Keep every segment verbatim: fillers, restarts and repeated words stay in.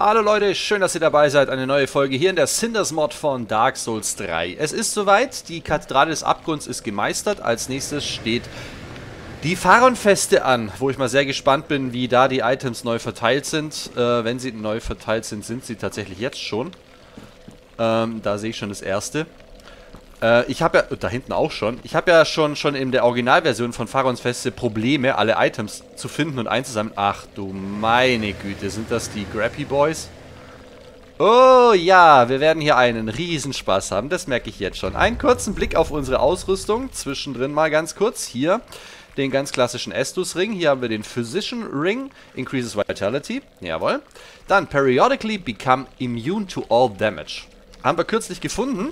Hallo Leute, schön, dass ihr dabei seid. Eine neue Folge hier in der Cinders Mod von Dark Souls drei. Es ist soweit, die Kathedrale des Abgrunds ist gemeistert. Als nächstes steht die Farronfeste an, wo ich mal sehr gespannt bin, wie da die Items neu verteilt sind. Äh, wenn sie neu verteilt sind, sind sie tatsächlich jetzt schon. Ähm, da sehe ich schon das erste. Äh, ich habe ja, da hinten auch schon, ich habe ja schon, schon in der Originalversion von Farronfeste Probleme, alle Items zu finden und einzusammeln. Ach du meine Güte, sind das die Grappy Boys? Oh ja, wir werden hier einen Riesenspaß haben, das merke ich jetzt schon. Einen kurzen Blick auf unsere Ausrüstung, zwischendrin mal ganz kurz. Hier den ganz klassischen Estus Ring, hier haben wir den Physician Ring, Increases Vitality, jawohl. Dann Periodically Become Immune to All Damage. Haben wir kürzlich gefunden.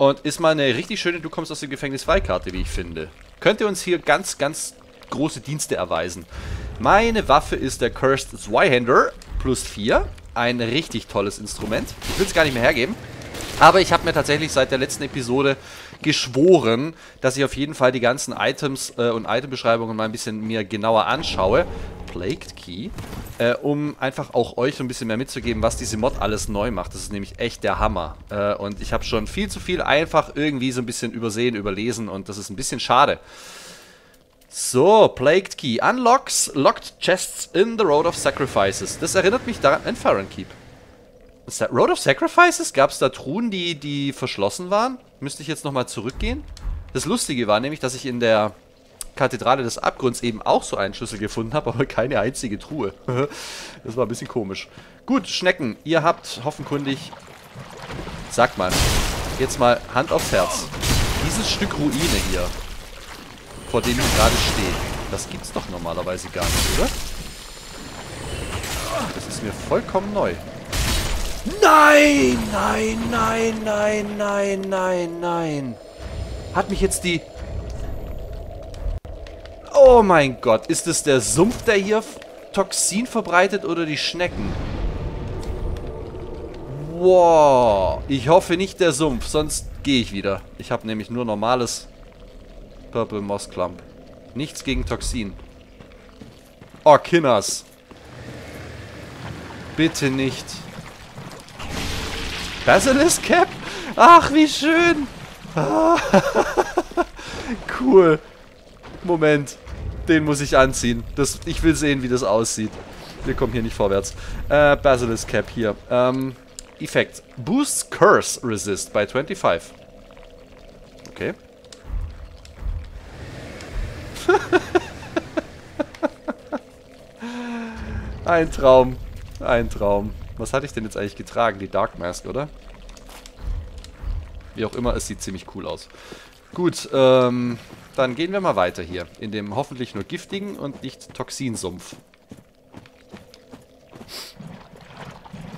Und ist mal eine richtig schöne Du kommst aus dem Gefängnis Freikarte, wie ich finde. Könnt ihr uns hier ganz, ganz große Dienste erweisen. Meine Waffe ist der Cursed Zweihander plus vier. Ein richtig tolles Instrument. Ich will es gar nicht mehr hergeben. Aber ich habe mir tatsächlich seit der letzten Episode geschworen, dass ich auf jeden Fall die ganzen Items äh, und Itembeschreibungen mal ein bisschen mir genauer anschaue. Plagued Key. Äh, um einfach auch euch so ein bisschen mehr mitzugeben, was diese Mod alles neu macht. Das ist nämlich echt der Hammer. Äh, und ich habe schon viel zu viel einfach irgendwie so ein bisschen übersehen, überlesen und das ist ein bisschen schade. So, Plagued Key. Unlocks Locked Chests in the Road of Sacrifices. Das erinnert mich daran an Farron Keep. Road of Sacrifices? Gab es da Truhen, die, die verschlossen waren? Müsste ich jetzt nochmal zurückgehen? Das Lustige war nämlich, dass ich in der Kathedrale des Abgrunds eben auch so einen Schlüssel gefunden habe, aber keine einzige Truhe. Das war ein bisschen komisch. Gut, Schnecken, ihr habt hoffenkundig... Sagt mal, jetzt mal Hand aufs Herz. Dieses Stück Ruine hier, vor dem ich gerade stehe, das gibt's doch normalerweise gar nicht, oder? Das ist mir vollkommen neu. Nein, nein, nein, nein, nein, nein, nein. Hat mich jetzt die... Oh mein Gott, ist es der Sumpf, der hier Toxin verbreitet oder die Schnecken? Wow, ich hoffe nicht der Sumpf, sonst gehe ich wieder. Ich habe nämlich nur normales Purple Moss Clump. Nichts gegen Toxin. Oh, Kinders. Bitte nicht. Basilisk Cap? Ach, wie schön! Ah. Cool. Moment. Den muss ich anziehen. Das, ich will sehen, wie das aussieht. Wir kommen hier nicht vorwärts. Äh, Basilisk Cap hier. Ähm, Effekt. Boosts Curse Resist by twenty-five. Okay. Ein Traum. Ein Traum. Was hatte ich denn jetzt eigentlich getragen? Die Dark Mask, oder? Wie auch immer, es sieht ziemlich cool aus. Gut, ähm, dann gehen wir mal weiter hier. In dem hoffentlich nur giftigen und nicht Toxinsumpf.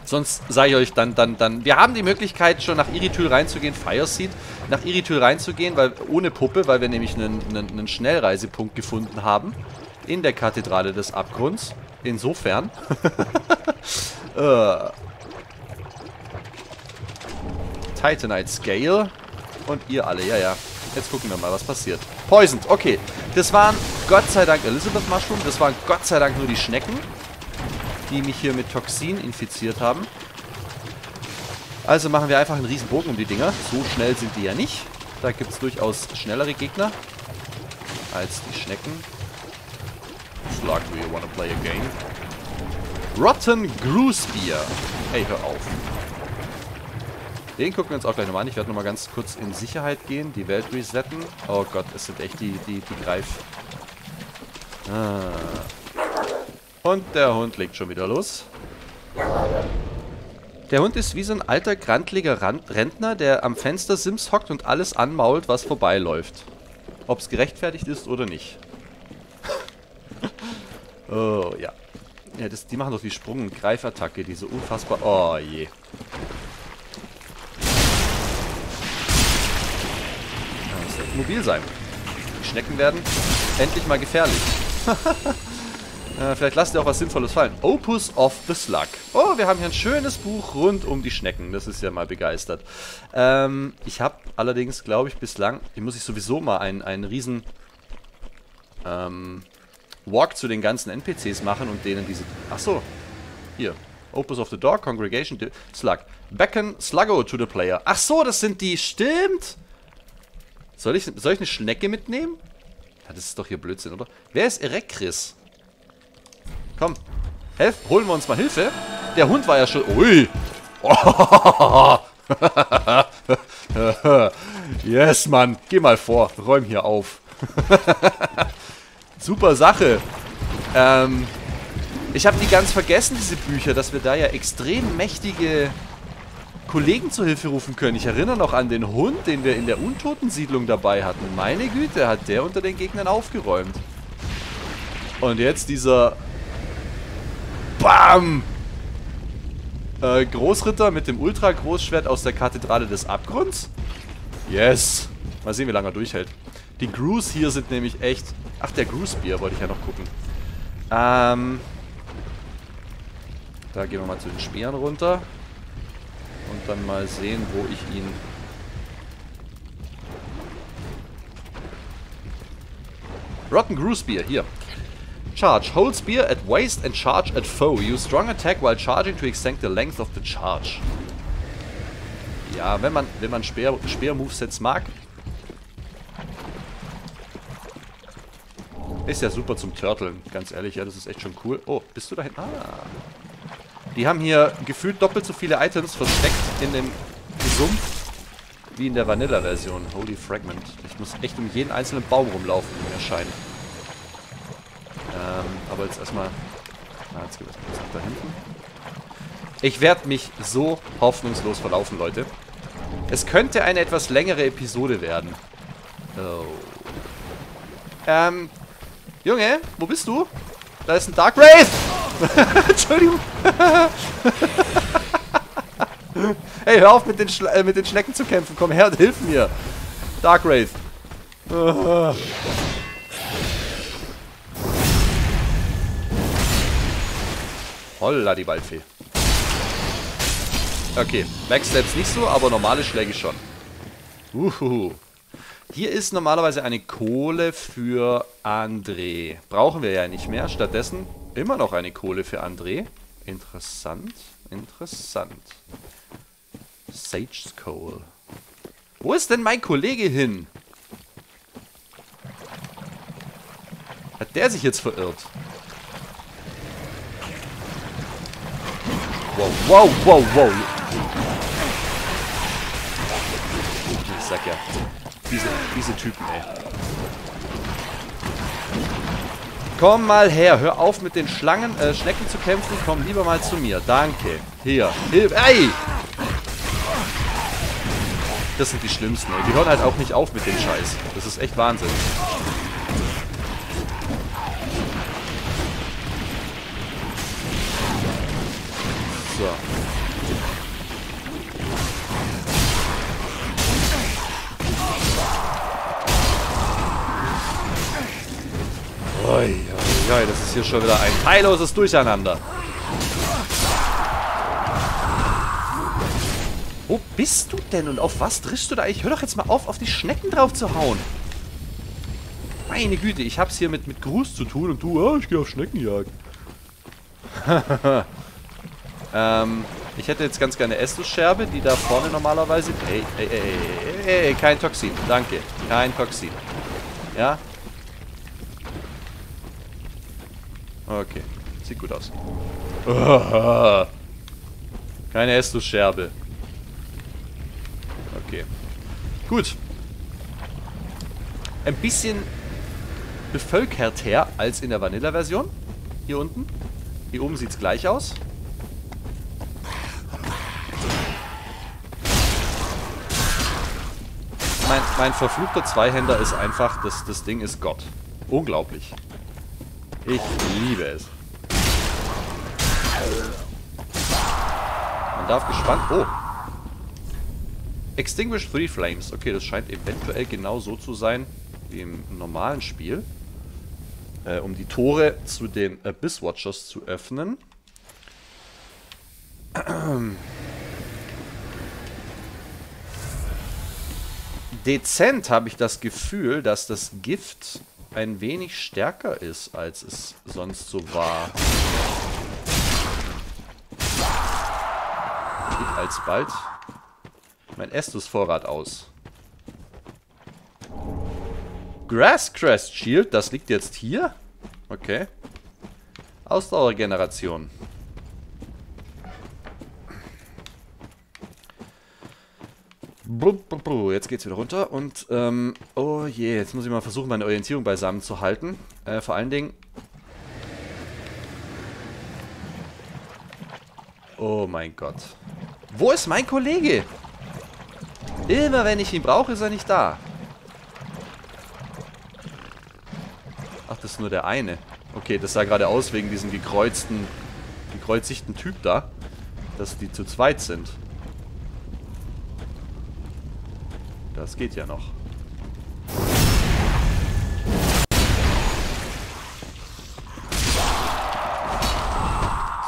Sonst sage ich euch dann, dann, dann... Wir haben die Möglichkeit, schon nach Irithyll reinzugehen, Fire Seed, nach Irithyll reinzugehen, weil ohne Puppe, weil wir nämlich einen, einen, einen Schnellreisepunkt gefunden haben. In der Kathedrale des Abgrunds. Insofern... Uh. Titanite Scale. Und ihr alle, ja, ja. Jetzt gucken wir mal, was passiert. Poisoned, okay. Das waren Gott sei Dank Elizabeth Mushroom. Das waren Gott sei Dank nur die Schnecken, die mich hier mit Toxin infiziert haben. Also machen wir einfach einen riesen Bogen um die Dinger. So schnell sind die ja nicht. Da gibt es durchaus schnellere Gegner als die Schnecken. Slug, do you wanna play a game? Rotten Ghru Spear. Ey, hör auf. Den gucken wir uns auch gleich nochmal an. Ich werde nochmal ganz kurz in Sicherheit gehen. Die Welt resetten. Oh Gott, es sind echt die, die, die Greif... Ah. Und der Hund legt schon wieder los. Der Hund ist wie so ein alter, grantliger Rentner, der am Fenster Sims hockt und alles anmault, was vorbeiläuft. Ob es gerechtfertigt ist oder nicht. Oh, ja. Ja, das, die machen doch die Sprung- und Greifattacke, die so unfassbar... Oh je. Ja, muss echt mobil sein. Die Schnecken werden endlich mal gefährlich. äh, vielleicht lasst ihr auch was Sinnvolles fallen. Opus of the Slug. Oh, wir haben hier ein schönes Buch rund um die Schnecken. Das ist ja mal begeistert. Ähm, ich habe allerdings, glaube ich, bislang... Hier muss ich sowieso mal einen, einen riesen... Ähm... Walk zu den ganzen N P Cs machen und denen diese... Achso, hier. Opus of the Dog, Congregation Slug. Beckon Sluggo to the player. Ach so, das sind die. Stimmt! Soll ich, soll ich eine Schnecke mitnehmen? Das ist doch hier Blödsinn, oder? Wer ist Erek Chris? Komm. Helf, holen wir uns mal Hilfe. Der Hund war ja schon. Ui! Oh. Yes, Mann. Geh mal vor. Räum hier auf. Super Sache. Ähm, ich habe die ganz vergessen, diese Bücher, dass wir da ja extrem mächtige Kollegen zu Hilfe rufen können. Ich erinnere noch an den Hund, den wir in der Untotensiedlung dabei hatten. Meine Güte, hat der unter den Gegnern aufgeräumt. Und jetzt dieser... Bam! Äh, Großritter mit dem Ultra-Großschwert aus der Kathedrale des Abgrunds. Yes! Mal sehen, wie lange er durchhält. Die Ghru's hier sind nämlich echt... Ach, der Ghru Spear wollte ich ja noch gucken. Ähm... Da gehen wir mal zu den Speeren runter. Und dann mal sehen, wo ich ihn... Rotten Ghru Spear, hier. Charge. Hold Spear at waist and charge at foe. Use strong attack while charging to extend the length of the charge. Ja, wenn man, wenn man Speer, Speer-Movesets mag... Ist ja super zum Turteln, ganz ehrlich, ja, das ist echt schon cool. Oh, bist du da hinten? Ah. Die haben hier gefühlt doppelt so viele Items versteckt in dem Sumpf wie in der Vanilla-Version. Holy Fragment. Ich muss echt um jeden einzelnen Baum rumlaufen, wie mir scheint. Ähm, aber jetzt erstmal... Ah, jetzt geht das da hinten. Ich werde mich so hoffnungslos verlaufen, Leute. Es könnte eine etwas längere Episode werden. Oh. Ähm... Junge, wo bist du? Da ist ein Dark Wraith! Entschuldigung. Hey, hör auf mit den, äh, mit den Schnecken zu kämpfen. Komm her und hilf mir. Dark Wraith. Uh. Holla, die Waldfee. Okay, Backstabs nicht so, aber normale Schläge schon. Uhuhu. Hier ist normalerweise eine Kohle für André. Brauchen wir ja nicht mehr. Stattdessen immer noch eine Kohle für André. Interessant, interessant. Sage's Coal. Wo ist denn mein Kollege hin? Hat der sich jetzt verirrt? Wow, wow, wow, wow. Ich sag ja... Diese, diese Typen, ey. Komm mal her. Hör auf mit den Schlangen, äh, Schnecken zu kämpfen. Komm lieber mal zu mir. Danke. Hier. Hilf. Ey! Das sind die Schlimmsten, ey. Die hören halt auch nicht auf mit dem Scheiß. Das ist echt Wahnsinn. So. Oi, oi, oi, das ist hier schon wieder ein heilloses Durcheinander. Wo bist du denn und auf was triffst du da eigentlich? Hör doch jetzt mal auf, auf die Schnecken drauf zu hauen. Meine Güte, ich hab's hier mit, mit Gruß zu tun und du, oh, ich geh auf Schneckenjagd. ähm, ich hätte jetzt ganz gerne Estus-Scherbe, die da vorne normalerweise... Ey, ey, ey, ey, ey, kein Toxin, danke. Kein Toxin. Ja? Okay, sieht gut aus. Oh, keine Estus-Scherbe. Okay. Gut. Ein bisschen bevölkerter als in der Vanilla-Version. Hier unten. Hier oben sieht es gleich aus. Mein, mein verfluchter Zweihänder ist einfach, das, das Ding ist Gott. Unglaublich. Ich liebe es. Man darf gespannt... Oh! Extinguish Three Flames. Okay, das scheint eventuell genau so zu sein wie im normalen Spiel. Äh, um die Tore zu den Abyss Watchers zu öffnen. Dezent habe ich das Gefühl, dass das Gift... ein wenig stärker ist, als es sonst so war. alsbald mein Estus-Vorrat aus. Grasscrest Shield, das liegt jetzt hier? Okay. Ausdauergeneration. Jetzt geht's wieder runter und, ähm, oh je, jetzt muss ich mal versuchen, meine Orientierung beisammen zu halten. Äh, vor allen Dingen... Oh mein Gott. Wo ist mein Kollege? Immer wenn ich ihn brauche, ist er nicht da. Ach, das ist nur der eine. Okay, das sah gerade aus wegen diesem gekreuzten, gekreuzigten Typ da, dass die zu zweit sind. Das geht ja noch.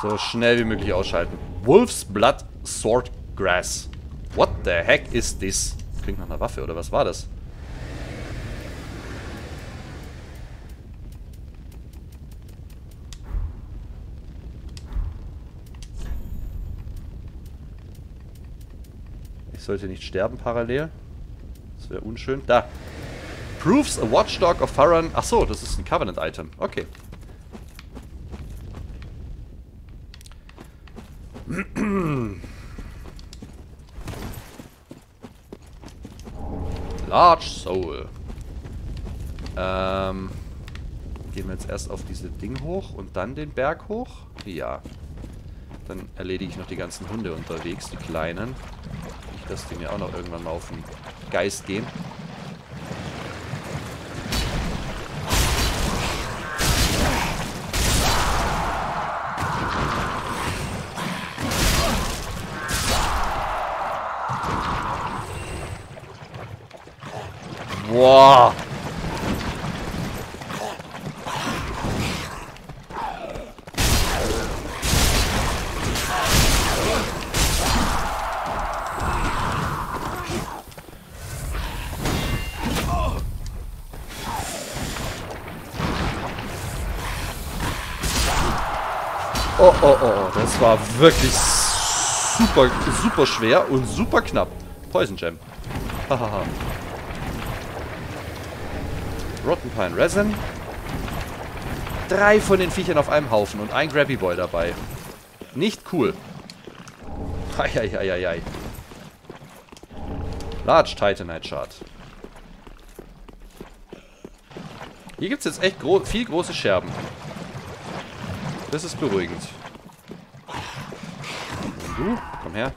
So schnell wie möglich ausschalten. Wolf's Blood Swordgrass. What the heck is this? Klingt nach einer Waffe, oder was war das? Ich sollte nicht sterben parallel. Das wäre unschön. Da. Proofs a Watchdog of Farron. Achso, das ist ein Covenant-Item. Okay. Large Soul. Ähm. Gehen wir jetzt erst auf diese Ding hoch und dann den Berg hoch? Ja. Dann erledige ich noch die ganzen Hunde unterwegs, die kleinen. Nicht, dass die mir auch noch irgendwann mal auf den Geist gehen. Boah. Oh, oh, oh, das war wirklich super, super schwer und super knapp. Poison Gem. Hahaha. Rotten Pine Resin. Drei von den Viechern auf einem Haufen und ein Grabby Boy dabei. Nicht cool. Eieieiei. Large Titanite Shard. Hier gibt es jetzt echt gro viel große Scherben. Das ist beruhigend. Und du, komm her.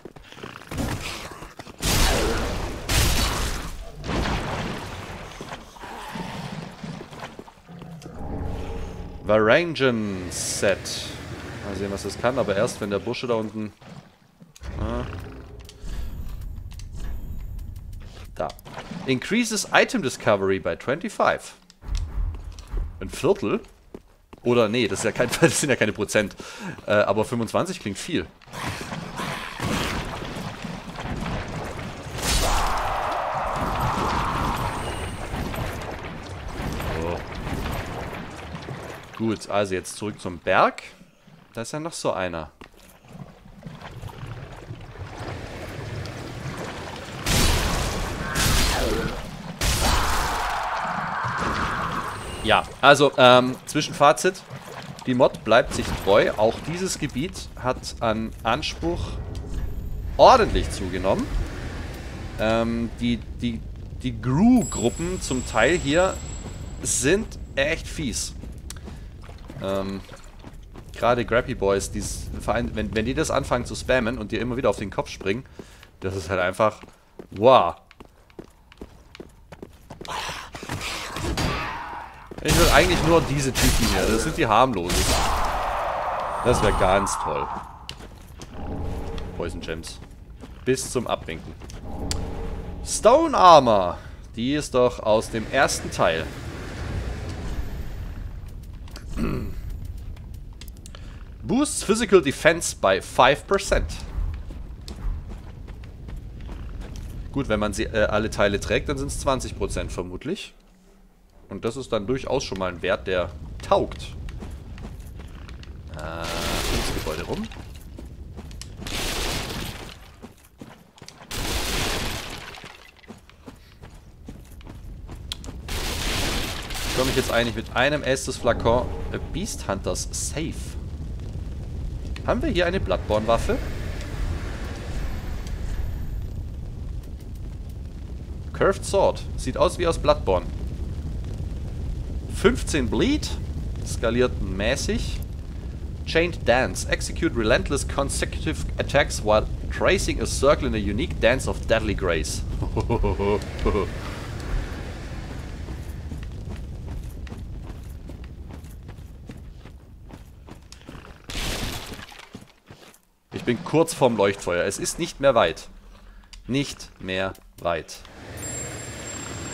Varangian Set. Mal sehen, was das kann, aber erst wenn der Bursche da unten... Ah. Da. Increases Item Discovery by twenty-five. Ein Viertel? Oder nee, das, ist ja kein, das sind ja keine Prozent. Äh, aber fünfundzwanzig klingt viel. So. Gut, also jetzt zurück zum Berg. Da ist ja noch so einer. Ja, also ähm, Zwischenfazit, die Mod bleibt sich treu, auch dieses Gebiet hat an Anspruch ordentlich zugenommen. Ähm, die die, die Ghru-Gruppen zum Teil hier sind echt fies. Ähm, Gerade Grappy Boys, die, wenn, wenn die das anfangen zu spammen und dir immer wieder auf den Kopf springen, das ist halt einfach wow. Ich will eigentlich nur diese Typen hier. Das sind die harmlosen. Das wäre ganz toll. Poison Gems. Bis zum Abwinken. Stone Armor. Die ist doch aus dem ersten Teil. Boosts Physical Defense by five percent. Gut, wenn man sie äh, alle Teile trägt, dann sind es zwanzig Prozent vermutlich. Und das ist dann durchaus schon mal ein Wert, der taugt. Äh, ums Gebäude rum. Ich komme mich jetzt eigentlich mit einem Estus Flakon Beast Hunters safe. Haben wir hier eine Bloodborne-Waffe? Curved Sword. Sieht aus wie aus Bloodborne. fünfzehn Bleed. Skaliert mäßig. Chained Dance. Execute relentless consecutive attacks while tracing a circle in a unique dance of deadly grace. Ich bin kurz vorm Leuchtfeuer. Es ist nicht mehr weit. Nicht mehr weit.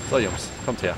So, Jungs, kommt her.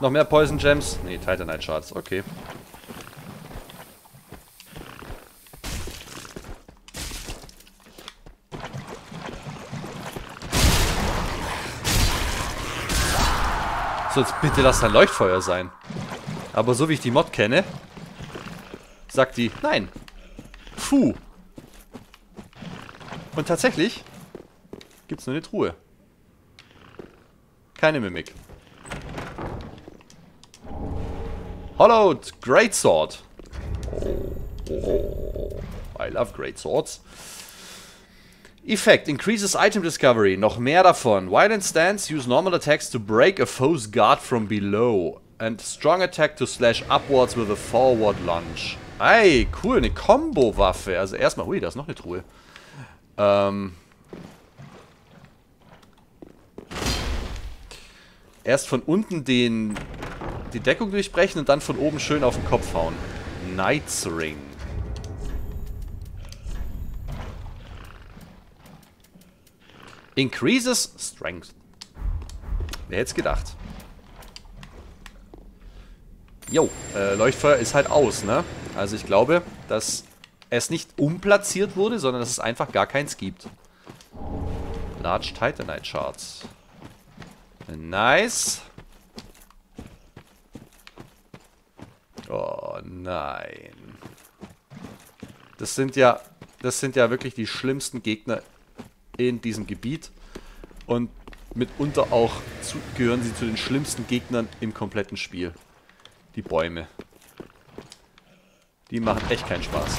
Noch mehr Poison Gems? Ne, Titanite Shards, okay. So, jetzt bitte lass ein Leuchtfeuer sein. Aber so wie ich die Mod kenne, sagt die, nein. Puh. Und tatsächlich gibt's nur eine Truhe. Keine Mimik. Hollowed Great Sword. Oh, oh, I love Great Swords. Effect increases item discovery. Noch mehr davon. Violent stance. Use normal attacks to break a foe's guard from below. And strong attack to slash upwards with a forward lunge. Ey, cool. Eine Combo-Waffe. Also erstmal... Ui, da ist noch eine Truhe. Ähm... Erst von unten den... die Deckung durchbrechen und dann von oben schön auf den Kopf hauen. Knight's Ring. Increases Strength. Wer hätte es gedacht? Jo, äh, Leuchtfeuer ist halt aus, ne? Also ich glaube, dass es nicht umplatziert wurde, sondern dass es einfach gar keins gibt. Large Titanite Shards. Nice. Oh nein. Das sind ja, das sind ja wirklich die schlimmsten Gegner in diesem Gebiet. Und mitunter auch zu, gehören sie zu den schlimmsten Gegnern im kompletten Spiel. Die Bäume. Die machen echt keinen Spaß.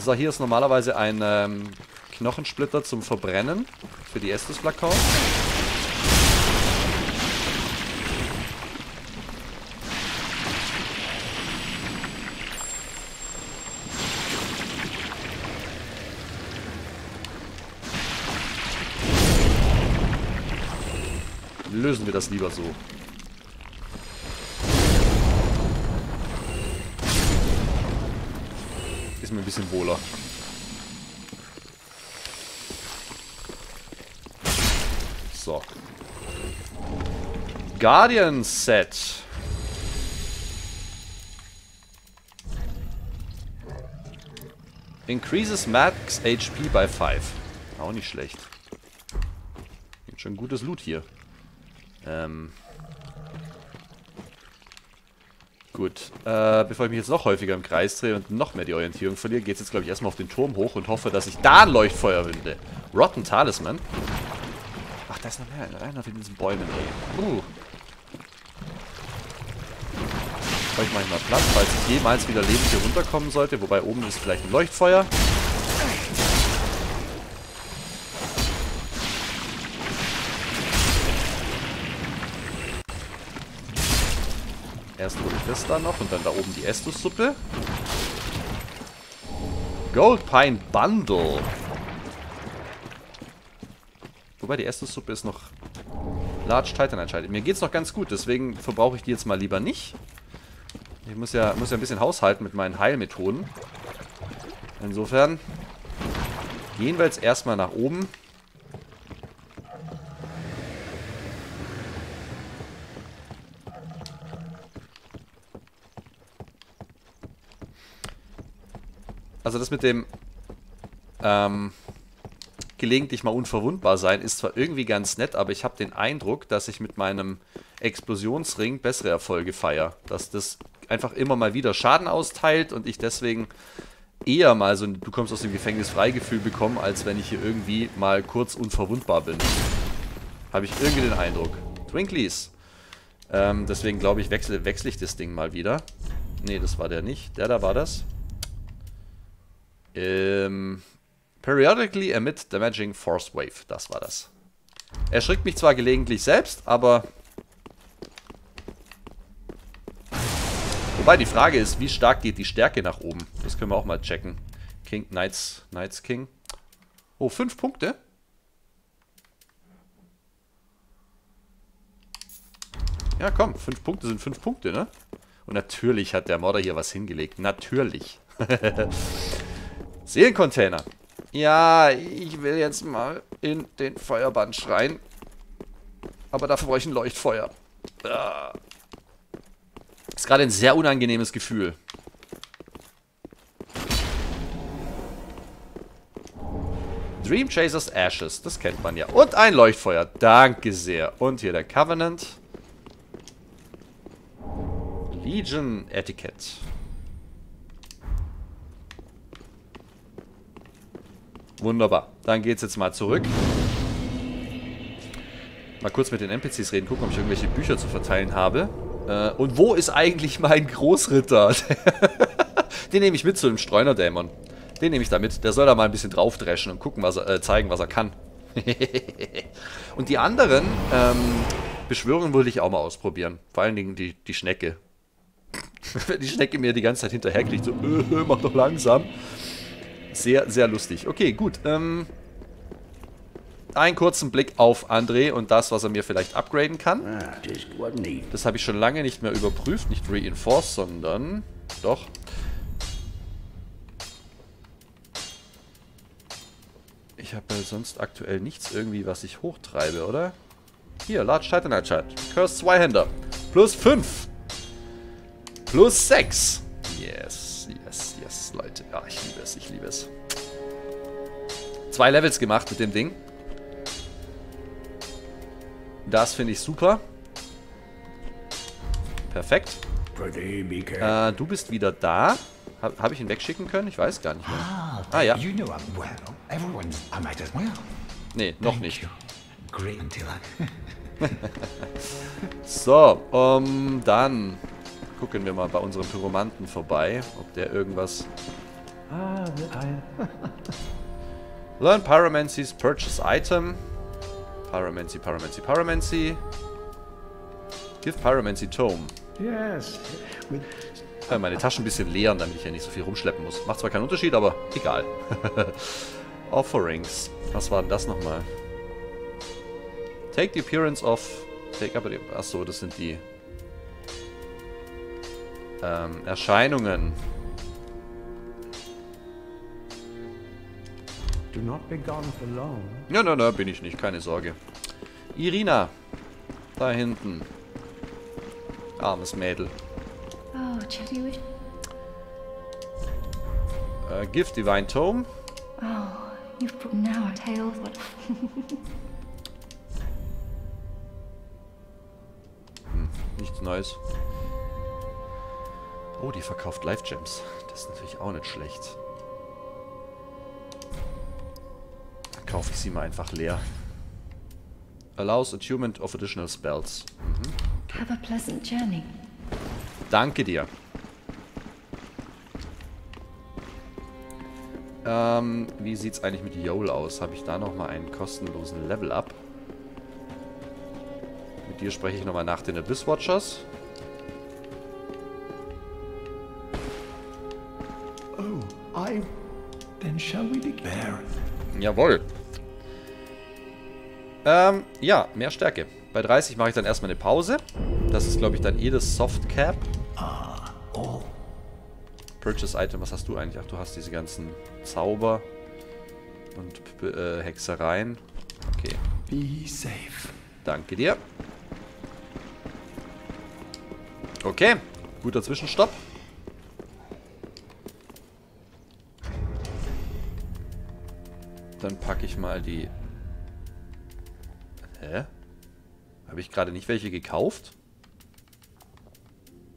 So, hier ist normalerweise ein ähm, Knochensplitter zum Verbrennen für die Estus-Flakons. Lösen wir das lieber so. Ist mir ein bisschen wohler. So. Guardian Set. Increases Max H P by five. Auch nicht schlecht. Gibt schon gutes Loot hier. Ähm. Gut. Äh, bevor ich mich jetzt noch häufiger im Kreis drehe und noch mehr die Orientierung verliere, geht es jetzt, glaube ich, erstmal auf den Turm hoch und hoffe, dass ich da ein Leuchtfeuer finde. Rotten Talisman. Ach, da ist noch mehr. Rein auf diesen Bäumen. Ey. Uh. Vielleicht mache ich mal Platz, falls ich jemals wieder lebend hier runterkommen sollte. Wobei oben ist vielleicht ein Leuchtfeuer. Erst hole ich das da noch und dann da oben die Estus-Suppe. Gold Pine Bundle. Wobei die Estus-Suppe ist noch Large Titanite Scale. Mir geht's noch ganz gut, deswegen verbrauche ich die jetzt mal lieber nicht. Ich muss ja, muss ja ein bisschen haushalten mit meinen Heilmethoden. Insofern gehen wir jetzt erstmal nach oben. Also das mit dem ähm, gelegentlich mal unverwundbar sein ist zwar irgendwie ganz nett, aber ich habe den Eindruck, dass ich mit meinem Explosionsring bessere Erfolge feiere. Dass das einfach immer mal wieder Schaden austeilt und ich deswegen eher mal so ein Du kommst aus dem Gefängnis Freigefühl bekomme, als wenn ich hier irgendwie mal kurz unverwundbar bin. Habe ich irgendwie den Eindruck. Twinklies. Ähm, deswegen glaube ich, wechsle, wechsle ich das Ding mal wieder. Ne, das war der nicht. Der da war das. Ähm, periodically emit damaging force wave. Das war das. Erschrickt mich zwar gelegentlich selbst, aber... Wobei die Frage ist, wie stark geht die Stärke nach oben? Das können wir auch mal checken. King, Knights, Knights King. Oh, fünf Punkte? Ja komm, fünf Punkte sind fünf Punkte, ne? Und natürlich hat der Modder hier was hingelegt. Natürlich. Seelencontainer. Ja, ich will jetzt mal in den Feuerband schreien. Aber dafür brauche ich ein Leuchtfeuer. Ah. Ist gerade ein sehr unangenehmes Gefühl. Dream Chasers Ashes, das kennt man ja. Und ein Leuchtfeuer, danke sehr. Und hier der Covenant. Legion Etiquette. Wunderbar. Dann geht's jetzt mal zurück. Mal kurz mit den N P Cs reden, gucken, ob ich irgendwelche Bücher zu verteilen habe. Äh, und wo ist eigentlich mein Großritter? Den nehme ich mit zu dem Streunerdämon. Den nehme ich da mit. Der soll da mal ein bisschen draufdreschen und gucken, was er, äh, zeigen, was er kann. Und die anderen ähm, Beschwörungen würde ich auch mal ausprobieren. Vor allen Dingen die, die Schnecke. Wenn die Schnecke mir die ganze Zeit hinterherkriegt, so, öh, mach doch langsam. Sehr, sehr lustig. Okay, gut. Ähm, einen kurzen Blick auf André und das, was er mir vielleicht upgraden kann. Das habe ich schon lange nicht mehr überprüft. Nicht reinforced, sondern... Doch. Ich habe ja sonst aktuell nichts irgendwie, was ich hochtreibe, oder? Hier, Large Titanite Shard. Cursed Zweihänder. Plus fünf. Plus sechs. Yes. Yes, yes, Leute. Ja, ich liebe es, ich liebe es. Zwei Levels gemacht mit dem Ding. Das finde ich super. Perfekt. Äh, du bist wieder da. Habe hab ich ihn wegschicken können? Ich weiß gar nicht mehr. Ah, ja. Nee, noch nicht. So, um, dann... Gucken wir mal bei unserem Pyromanten vorbei, ob der irgendwas... Learn Pyromancy's Purchase Item. Pyromancy, Pyromancy, Pyromancy. Give Pyromancy Tome. Yes. Ja, meine Taschen ein bisschen leeren, damit ich ja nicht so viel rumschleppen muss. Macht zwar keinen Unterschied, aber egal. Offerings. Was war denn das nochmal? Take the appearance of... Take up... Achso, das sind die... Ähm, Erscheinungen. Do not be gone for long. Ja, na, na, bin ich nicht, keine Sorge. Irina. Da hinten. Armes Mädel. Oh, Chatty. Äh, Gift Divine Tome. Oh, you've put now a tale. Hm, nichts Neues. Oh, die verkauft Life Gems. Das ist natürlich auch nicht schlecht. Dann kaufe ich sie mal einfach leer. Allows attunement of additional spells. Mhm. Have a pleasant journey. Danke dir. Ähm, wie sieht's eigentlich mit Yol aus? Habe ich da nochmal einen kostenlosen Level-Up? Mit dir spreche ich nochmal nach den Abyss Watchers. Then shall we declare. Jawohl. Ähm, ja, mehr Stärke. Bei dreißig mache ich dann erstmal eine Pause. Das ist, glaube ich, dann jedes Softcap. Purchase Item, was hast du eigentlich? Ach, du hast diese ganzen Zauber und äh, Hexereien. Okay. Be safe. Danke dir. Okay, guter Zwischenstopp. Dann packe ich mal die... Hä? Habe ich gerade nicht welche gekauft?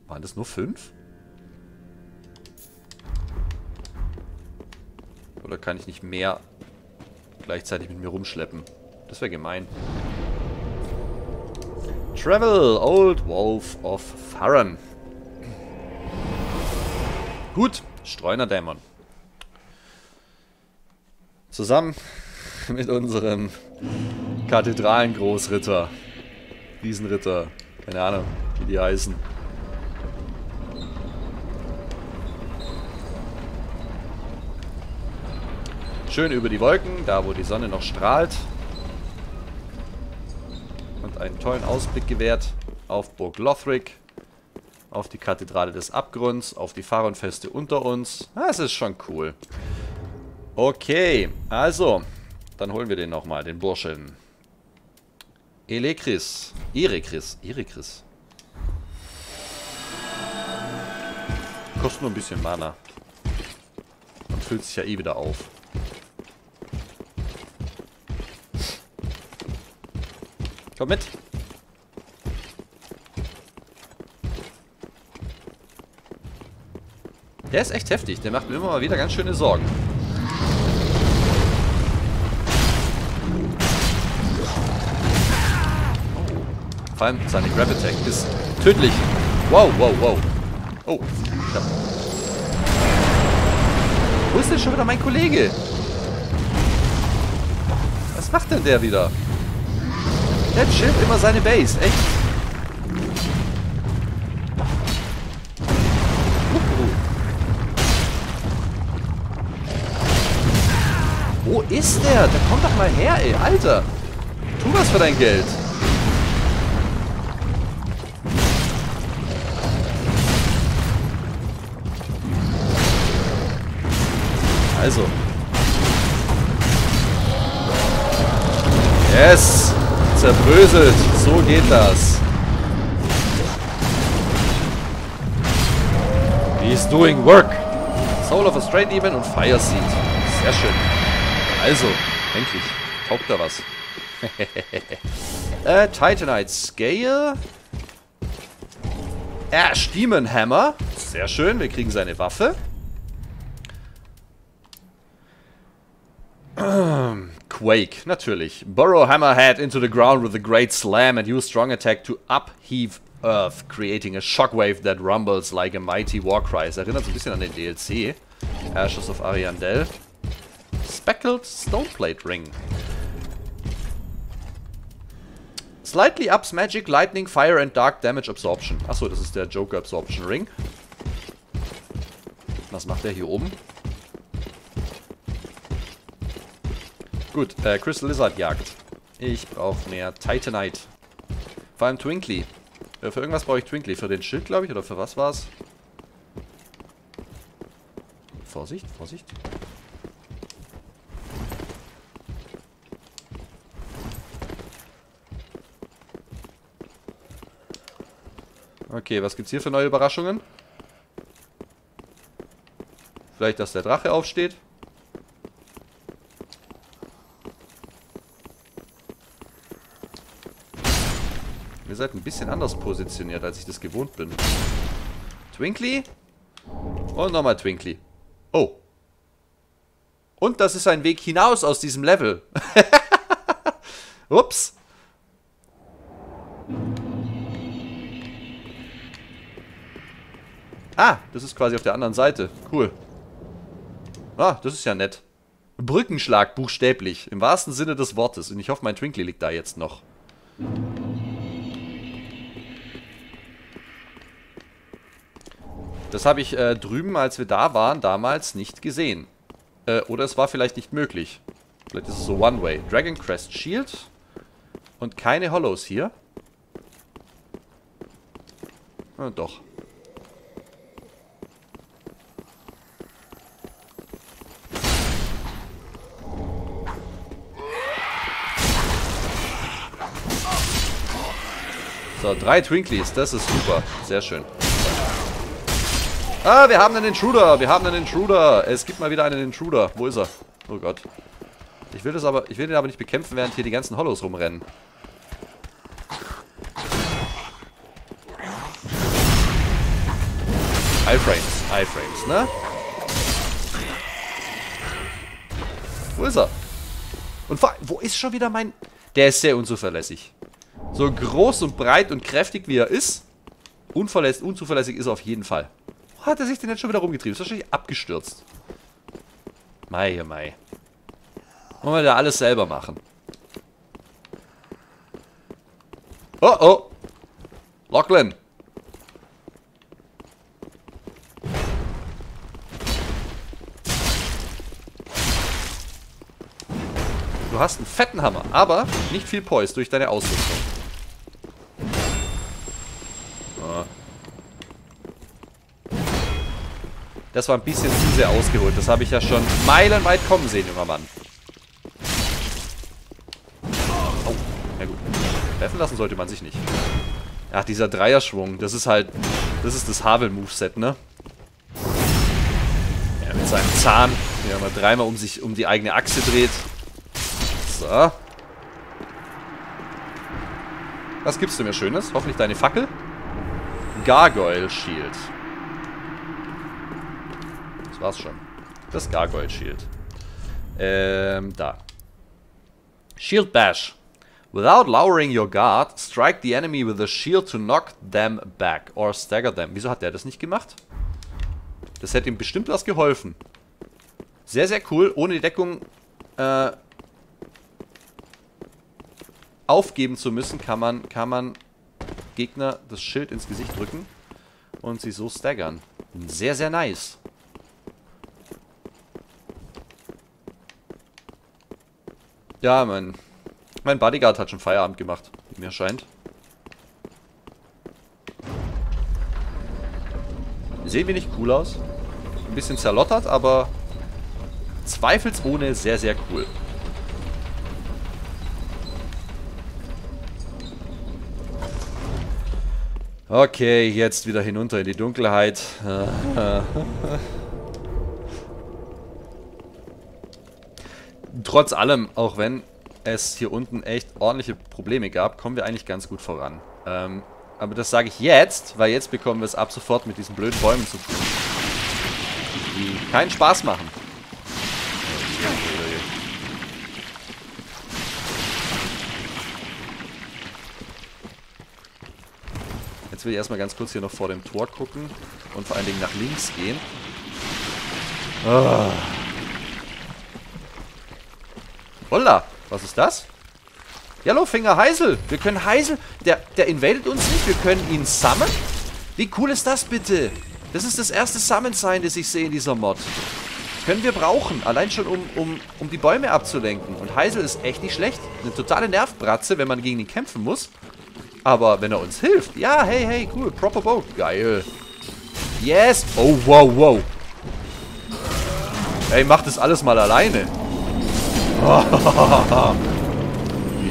Waren das nur fünf? Oder kann ich nicht mehr gleichzeitig mit mir rumschleppen? Das wäre gemein. Travel, Old Wolf of Farron. Gut, Streunerdämon. Zusammen mit unserem Kathedralengroßritter. Riesenritter. Keine Ahnung, wie die heißen. Schön über die Wolken, da wo die Sonne noch strahlt. Und einen tollen Ausblick gewährt auf Burg Lothric, auf die Kathedrale des Abgrunds, auf die Farronfeste unter uns. Das ist schon cool. Okay, also, dann holen wir den nochmal, den Burschen. Erek Chris. Erek Chris. Erek Chris. Kostet nur ein bisschen Mana. Und füllt sich ja eh wieder auf. Komm mit. Der ist echt heftig. Der macht mir immer mal wieder ganz schöne Sorgen. Vor allem seine Grab Attack ist tödlich. Wow, wow, wow. Oh, knapp. Wo ist denn schon wieder mein Kollege? Was macht denn der wieder? Der chillt immer seine Base, echt. Wo ist der? Der kommt doch mal her, ey. Alter. Tu was für dein Geld. Also. Yes! Zerbröselt! So geht das! He's doing work! Soul of a Stray Demon und Fire Seed. Sehr schön. Also, endlich. Taugt da was. äh, Titanite Scale. Ash Demon Hammer. Sehr schön, wir kriegen seine Waffe. Quake, natürlich. Burrow Hammerhead into the ground with a great slam and use strong attack to upheave earth, creating a shockwave that rumbles like a mighty warcry. Das erinnert so ein bisschen an den D L C. Ashes of Ariandel. Speckled Stoneplate Ring. Slightly ups magic, lightning, fire and dark damage absorption. Achso, das ist der Joker Absorption Ring. Was macht der hier oben? Gut, äh, Crystal Lizard Jagd. Ich brauche mehr Titanite. Vor allem Twinkly. Äh, für irgendwas brauche ich Twinkly. Für den Schild, glaube ich, oder für was war's? Vorsicht, Vorsicht. Okay, was gibt's hier für neue Überraschungen? Vielleicht, dass der Drache aufsteht. Ihr seid ein bisschen anders positioniert, als ich das gewohnt bin. Twinkly. Und nochmal Twinkly. Oh. Und das ist ein Weg hinaus aus diesem Level. Ups. Ah, das ist quasi auf der anderen Seite. Cool. Ah, das ist ja nett. Brückenschlag, buchstäblich. Im wahrsten Sinne des Wortes. Und ich hoffe, mein Twinkly liegt da jetzt noch. Das habe ich äh, drüben, als wir da waren, damals nicht gesehen. Äh, oder es war vielleicht nicht möglich. Vielleicht ist es so One-Way. Dragon Crest Shield. Und keine Hollows hier. Na doch. So, drei Twinklies, das ist super. Sehr schön. Ah, wir haben einen Intruder, wir haben einen Intruder. Es gibt mal wieder einen Intruder. Wo ist er? Oh Gott. Ich will das aber, ich will den aber nicht bekämpfen, während hier die ganzen Hollows rumrennen. Iframes, Iframes, ne? Wo ist er? Und vor, wo ist schon wieder mein... Der ist sehr unzuverlässig. So groß und breit und kräftig wie er ist, unverlässig, unzuverlässig ist er auf jeden Fall. Wo hat er sich denn jetzt schon wieder rumgetrieben? Ist wahrscheinlich abgestürzt. Mei, mei. Wollen wir da alles selber machen? Oh, oh. Lachlan. Du hast einen fetten Hammer, aber nicht viel Poise durch deine Ausrüstung. Das war ein bisschen zu sehr ausgeholt. Das habe ich ja schon meilenweit kommen sehen, junger Mann. Oh, na gut. Treffen lassen sollte man sich nicht. Ach, dieser Dreierschwung. Das ist halt... Das ist das Havel-Moveset, ne? Ja, mit seinem Zahn, der mal dreimal um sich um die eigene Achse dreht. So. Was gibst du mir Schönes? Hoffentlich deine Fackel. Gargoyle Shield. Das war's schon. Das Gargoyle Shield. Ähm, da. Shield Bash. Without lowering your guard, strike the enemy with a shield to knock them back or stagger them. Wieso hat der das nicht gemacht? Das hätte ihm bestimmt was geholfen. Sehr, sehr cool. Ohne die Deckung, äh, aufgeben zu müssen, kann man, kann man Gegner das Schild ins Gesicht drücken und sie so staggern. Sehr, sehr nice. Ja, mein, mein Bodyguard hat schon Feierabend gemacht, wie mir scheint. Sehen wir nicht cool aus? Ein bisschen zerlottert, aber zweifelsohne sehr, sehr cool. Okay, jetzt wieder hinunter in die Dunkelheit. Trotz allem, auch wenn es hier unten echt ordentliche Probleme gab, kommen wir eigentlich ganz gut voran. Ähm, aber das sage ich jetzt, weil jetzt bekommen wir es ab sofort mit diesen blöden Bäumen zu tun. Die keinen Spaß machen. Ich will erstmal ganz kurz hier noch vor dem Tor gucken und vor allen Dingen nach links gehen. Ah. Holla, was ist das? Yellowfinger Heisel. Wir können Heisel, der, der invadet uns nicht, wir können ihn summonen. Wie cool ist das bitte? Das ist das erste Summon-Sign, das ich sehe in dieser Mod. Können wir brauchen, allein schon um, um, um die Bäume abzulenken. Und Heisel ist echt nicht schlecht. Eine totale Nervbratze, wenn man gegen ihn kämpfen muss. Aber wenn er uns hilft. Ja, hey, hey, cool. Proper Bow. Geil. Yes. Oh, wow, wow. Ey, mach das alles mal alleine. Oh.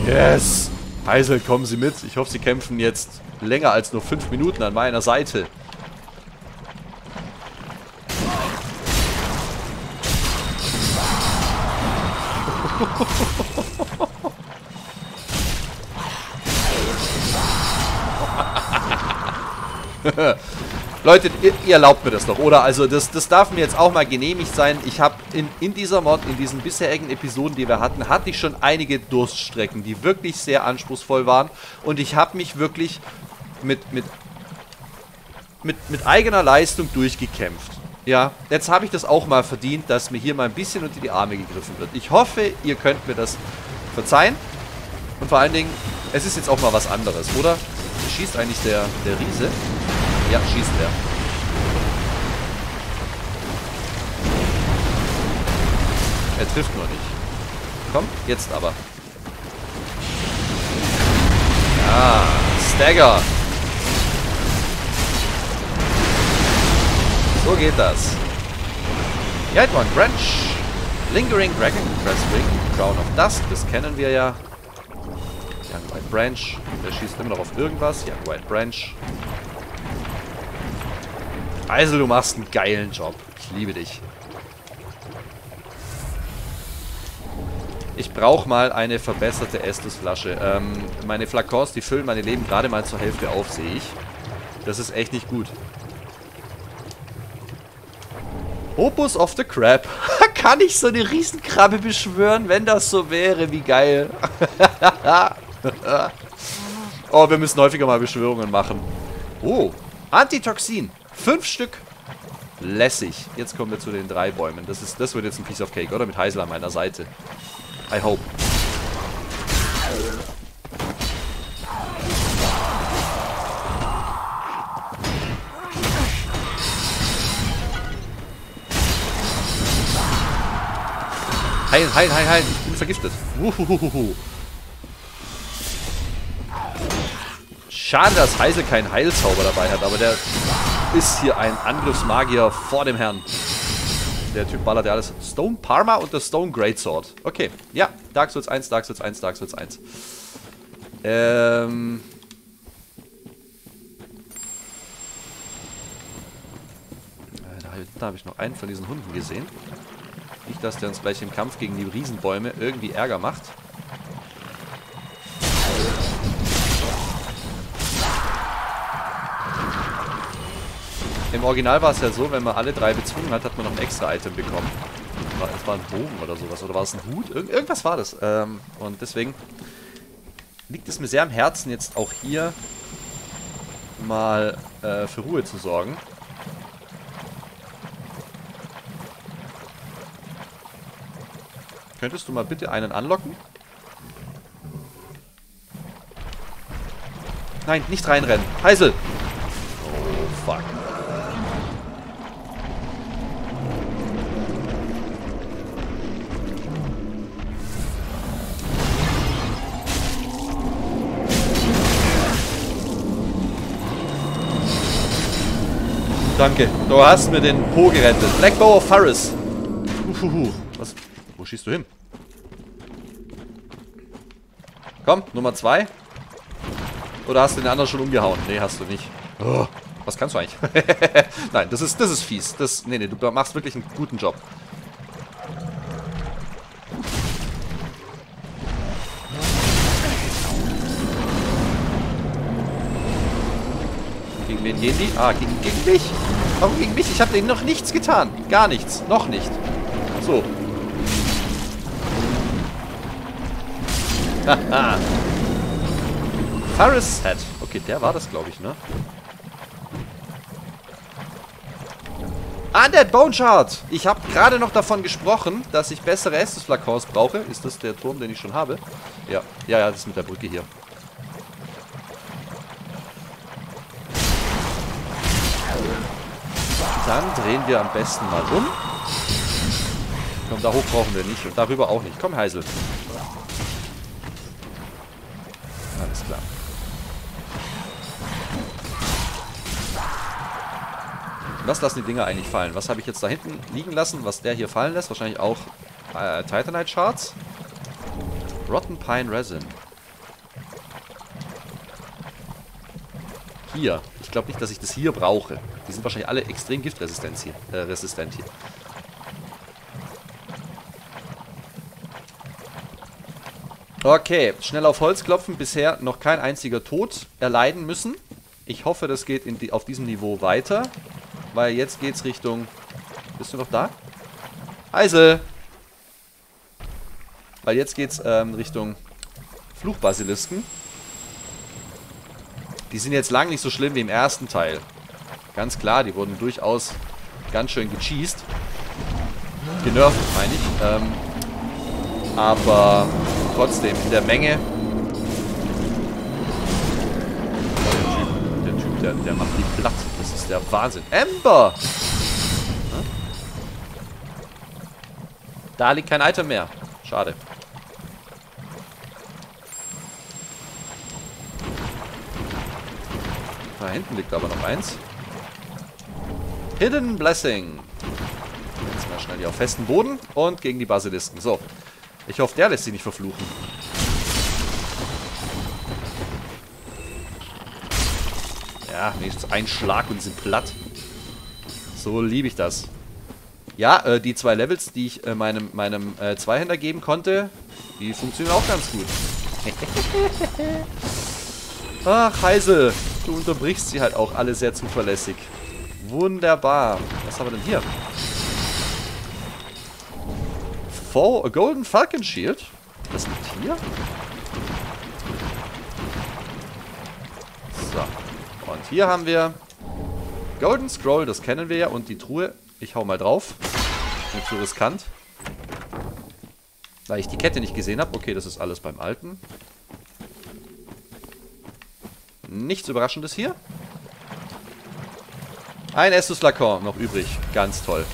Yes. Heisel, kommen Sie mit. Ich hoffe, Sie kämpfen jetzt länger als nur fünf Minuten an meiner Seite. Leute, ihr, ihr erlaubt mir das doch, oder? Also das, das darf mir jetzt auch mal genehmigt sein. Ich habe in, in dieser Mod, in diesen bisherigen Episoden, die wir hatten, hatte ich schon einige Durststrecken, die wirklich sehr anspruchsvoll waren. Und ich habe mich wirklich mit, mit, mit, mit eigener Leistung durchgekämpft. Ja, jetzt habe ich das auch mal verdient, dass mir hier mal ein bisschen unter die Arme gegriffen wird. Ich hoffe, ihr könnt mir das verzeihen. Und vor allen Dingen, es ist jetzt auch mal was anderes, oder? Schießt eigentlich der, der Riese? Ja, schießt er. Er trifft nur nicht. Komm, jetzt aber. Ja, Stagger. So geht das. White Branch. Lingering Dragon Crest Ring. Crown of Dust. Das kennen wir ja. Young White Branch. Der schießt immer noch auf irgendwas. Young White Branch. Also, du machst einen geilen Job. Ich liebe dich. Ich brauche mal eine verbesserte Estus-Flasche. Ähm, meine Flakons, die füllen meine Leben gerade mal zur Hälfte auf, sehe ich. Das ist echt nicht gut. Opus of the Crab. Kann ich so eine Riesenkrabbe beschwören, wenn das so wäre? Wie geil. Oh, wir müssen häufiger mal Beschwörungen machen. Oh, Antitoxin. Fünf Stück. Lässig. Jetzt kommen wir zu den drei Bäumen. Das, ist, das wird jetzt ein Piece of Cake, oder? Mit Heisel an meiner Seite. I hope. Heilen, heilen, heilen, heilen. Ich bin vergiftet. Uhuhuhu. Schade, dass Heisel keinen Heilzauber dabei hat, aber der ist hier ein Angriffsmagier vor dem Herrn. Der Typ ballert ja alles. Stone Parma und der Stone Greatsword. Okay, ja. Dark Souls eins, Dark Souls eins, Dark Souls eins. Ähm... Da habe ich noch einen von diesen Hunden gesehen. Nicht, dass der uns gleich im Kampf gegen die Riesenbäume irgendwie Ärger macht. Im Original war es ja so, wenn man alle drei bezwungen hat, hat man noch ein extra Item bekommen. Es war ein Bogen oder sowas, oder war es ein Hut? Irgend, irgendwas war das. Ähm, und deswegen liegt es mir sehr am Herzen, jetzt auch hier mal äh, für Ruhe zu sorgen. Könntest du mal bitte einen anlocken? Nein, nicht reinrennen. Heisel! Oh, fuck. Danke, du hast mir den Po gerettet. Black Bow of Farris. Uhuhu. Was? Wo schießt du hin? Komm, Nummer zwei. Oder hast du den anderen schon umgehauen? Nee, hast du nicht. Oh, was kannst du eigentlich? Nein, das ist, das ist fies. Das, nee, nee, du machst wirklich einen guten Job. Gegen wen gehen die? Ah, gegen, gegen mich. Warum gegen mich? Ich habe denen noch nichts getan. Gar nichts. Noch nicht. So. Haha. Farris Head. Okay, der war das, glaube ich, ne? Undead Bone Shard. Ich habe gerade noch davon gesprochen, dass ich bessere Estus-Flakons brauche. Ist das der Turm, den ich schon habe? Ja, ja, ja, das ist mit der Brücke hier. Dann drehen wir am besten mal um. Komm, da hoch brauchen wir nicht und darüber auch nicht. Komm, Heisel. Alles klar. Was lassen die Dinger eigentlich fallen? Was habe ich jetzt da hinten liegen lassen, was der hier fallen lässt? Wahrscheinlich auch äh, Titanite Shards. Rotten Pine Resin. Hier. Ich glaube nicht, dass ich das hier brauche. Die sind wahrscheinlich alle extrem giftresistent hier. Äh, resistent hier. Okay, schnell auf Holz klopfen. Bisher noch kein einziger Tod erleiden müssen. Ich hoffe, das geht in die, auf diesem Niveau weiter. Weil jetzt geht's Richtung... Bist du noch da? Heisel! Weil jetzt geht's ähm, Richtung Fluchbasilisken. Die sind jetzt lang nicht so schlimm wie im ersten Teil. Ganz klar, die wurden durchaus ganz schön gecheased. Genervt, meine ich. Ähm, aber... Trotzdem, in der Menge. Der Typ, der, typ der, der macht die platt. Das ist der Wahnsinn. Ember! Da liegt kein Item mehr. Schade. Da hinten liegt aber noch eins. Hidden Blessing. Jetzt mal schnell hier auf festen Boden und gegen die Basilisken. So. Ich hoffe, der lässt sich nicht verfluchen. Ja, nichts. Ein Schlag und sind platt. So liebe ich das. Ja, äh, die zwei Levels, die ich äh, meinem, meinem äh, Zweihänder geben konnte, die funktionieren auch ganz gut. Ach, Heisel, du unterbrichst sie halt auch alle sehr zuverlässig. Wunderbar. Was haben wir denn hier? For a Golden Falcon Shield? Das liegt hier? So. Und hier haben wir Golden Scroll, das kennen wir ja. Und die Truhe. Ich hau mal drauf. Nicht zu riskant. Weil ich die Kette nicht gesehen habe. Okay, das ist alles beim Alten. Nichts Überraschendes hier. Ein Estus Lacan noch übrig. Ganz toll.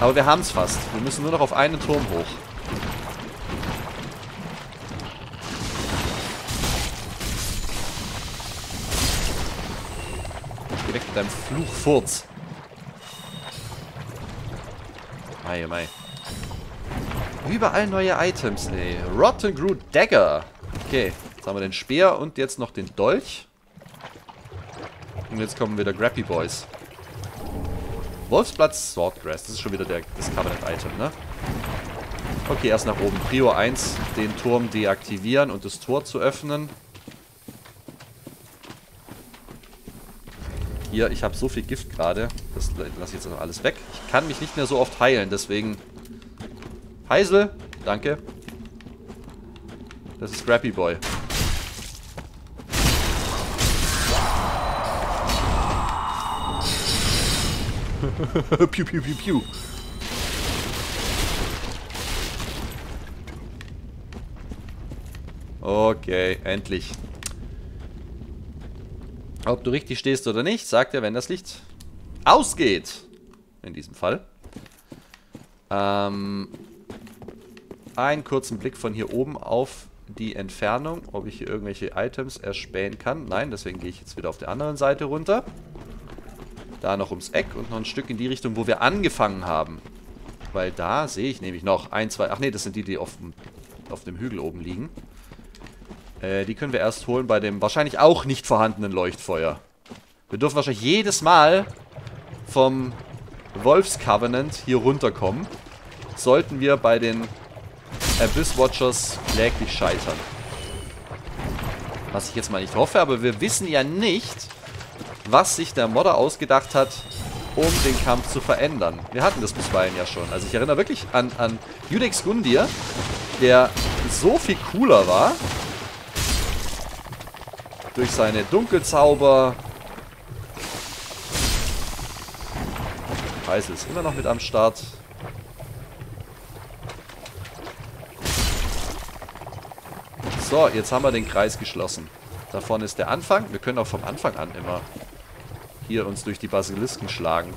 Aber wir haben es fast. Wir müssen nur noch auf einen Turm hoch. Ich geh weg mit deinem Fluchfurz. Mei, mei. Überall neue Items, ey. Rotten Ghru Dagger. Okay, jetzt haben wir den Speer und jetzt noch den Dolch. Und jetzt kommen wieder Grappy Boys. Wolf's Blood Swordgrass. Das ist schon wieder der, das Cabinet-Item, ne? Okay, erst nach oben. Prio eins, den Turm deaktivieren und das Tor zu öffnen. Hier, ich habe so viel Gift gerade. Das lasse ich jetzt noch alles weg. Ich kann mich nicht mehr so oft heilen, deswegen... Heisel, danke. Das ist Grappy Boy. Piu, piu, piu, piu. Okay, endlich. Ob du richtig stehst oder nicht, sagt er, wenn das Licht ausgeht. In diesem Fall. Ähm... Einen kurzen Blick von hier oben auf die Entfernung, ob ich hier irgendwelche Items erspähen kann. Nein, deswegen gehe ich jetzt wieder auf der anderen Seite runter. Da noch ums Eck und noch ein Stück in die Richtung, wo wir angefangen haben. Weil da sehe ich nämlich noch ein, zwei... Ach nee, das sind die, die auf dem, auf dem Hügel oben liegen. Äh, die können wir erst holen bei dem wahrscheinlich auch nicht vorhandenen Leuchtfeuer. Wir dürfen wahrscheinlich jedes Mal vom Wolf's Covenant hier runterkommen. Sollten wir bei den... Abyss Watchers kläglich scheitern. Was ich jetzt mal nicht hoffe, aber wir wissen ja nicht, was sich der Modder ausgedacht hat, um den Kampf zu verändern. Wir hatten das bisweilen ja schon. Also ich erinnere wirklich an, an Judex Gundir, der so viel cooler war. Durch seine Dunkelzauber. Heisel ist immer noch mit am Start. So, jetzt haben wir den Kreis geschlossen. Da vorne ist der Anfang. Wir können auch vom Anfang an immer hier uns durch die Basilisken schlagen.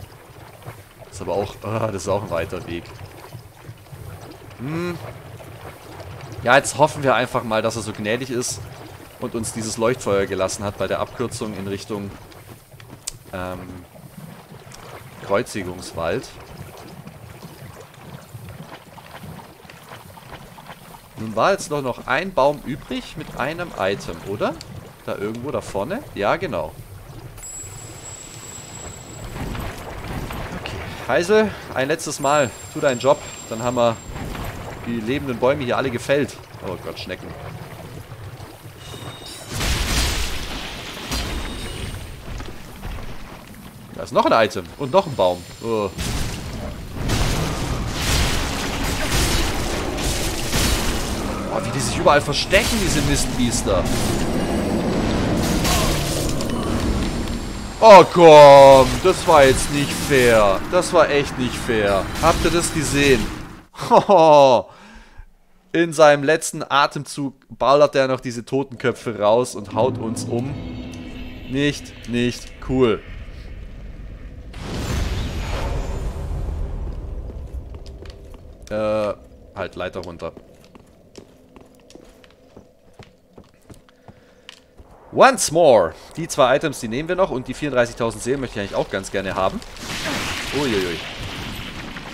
Das ist aber auch... Oh, das ist auch ein weiter Weg. Hm. Ja, jetzt hoffen wir einfach mal, dass er so gnädig ist und uns dieses Leuchtfeuer gelassen hat bei der Abkürzung in Richtung ähm, Kreuzigungswald. Nun war jetzt nur noch ein Baum übrig mit einem Item, oder? Da irgendwo, da vorne? Ja, genau. Okay, Heisel, ein letztes Mal. Tu deinen Job. Dann haben wir die lebenden Bäume hier alle gefällt. Oh Gott, Schnecken. Da ist noch ein Item und noch ein Baum. Oh. Wie die sich überall verstecken, diese Mistbiester. Oh komm, das war jetzt nicht fair. Das war echt nicht fair. Habt ihr das gesehen? Oh, in seinem letzten Atemzug ballert er noch diese Totenköpfe raus und haut uns um. Nicht, nicht cool. Äh, halt, Leiter runter. Once more. Die zwei Items, die nehmen wir noch. Und die vierunddreißigtausend Seelen möchte ich eigentlich auch ganz gerne haben. Uiuiui.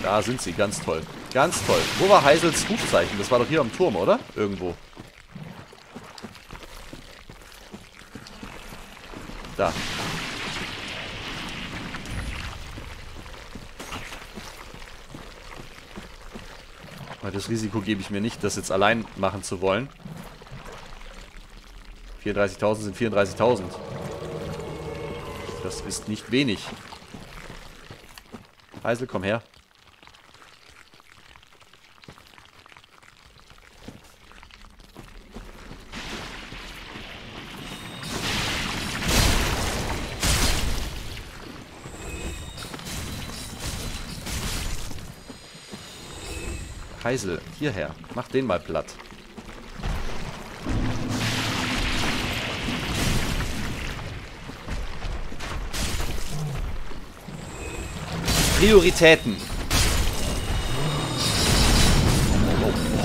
Da sind sie. Ganz toll. Ganz toll. Wo war Heisels Rufzeichen? Das war doch hier am Turm, oder? Irgendwo. Da. Weil das Risiko gebe ich mir nicht, das jetzt allein machen zu wollen. vierunddreißigtausend sind vierunddreißigtausend. Das ist nicht wenig. Heisel, komm her. Heisel, hierher. Mach den mal platt. Prioritäten.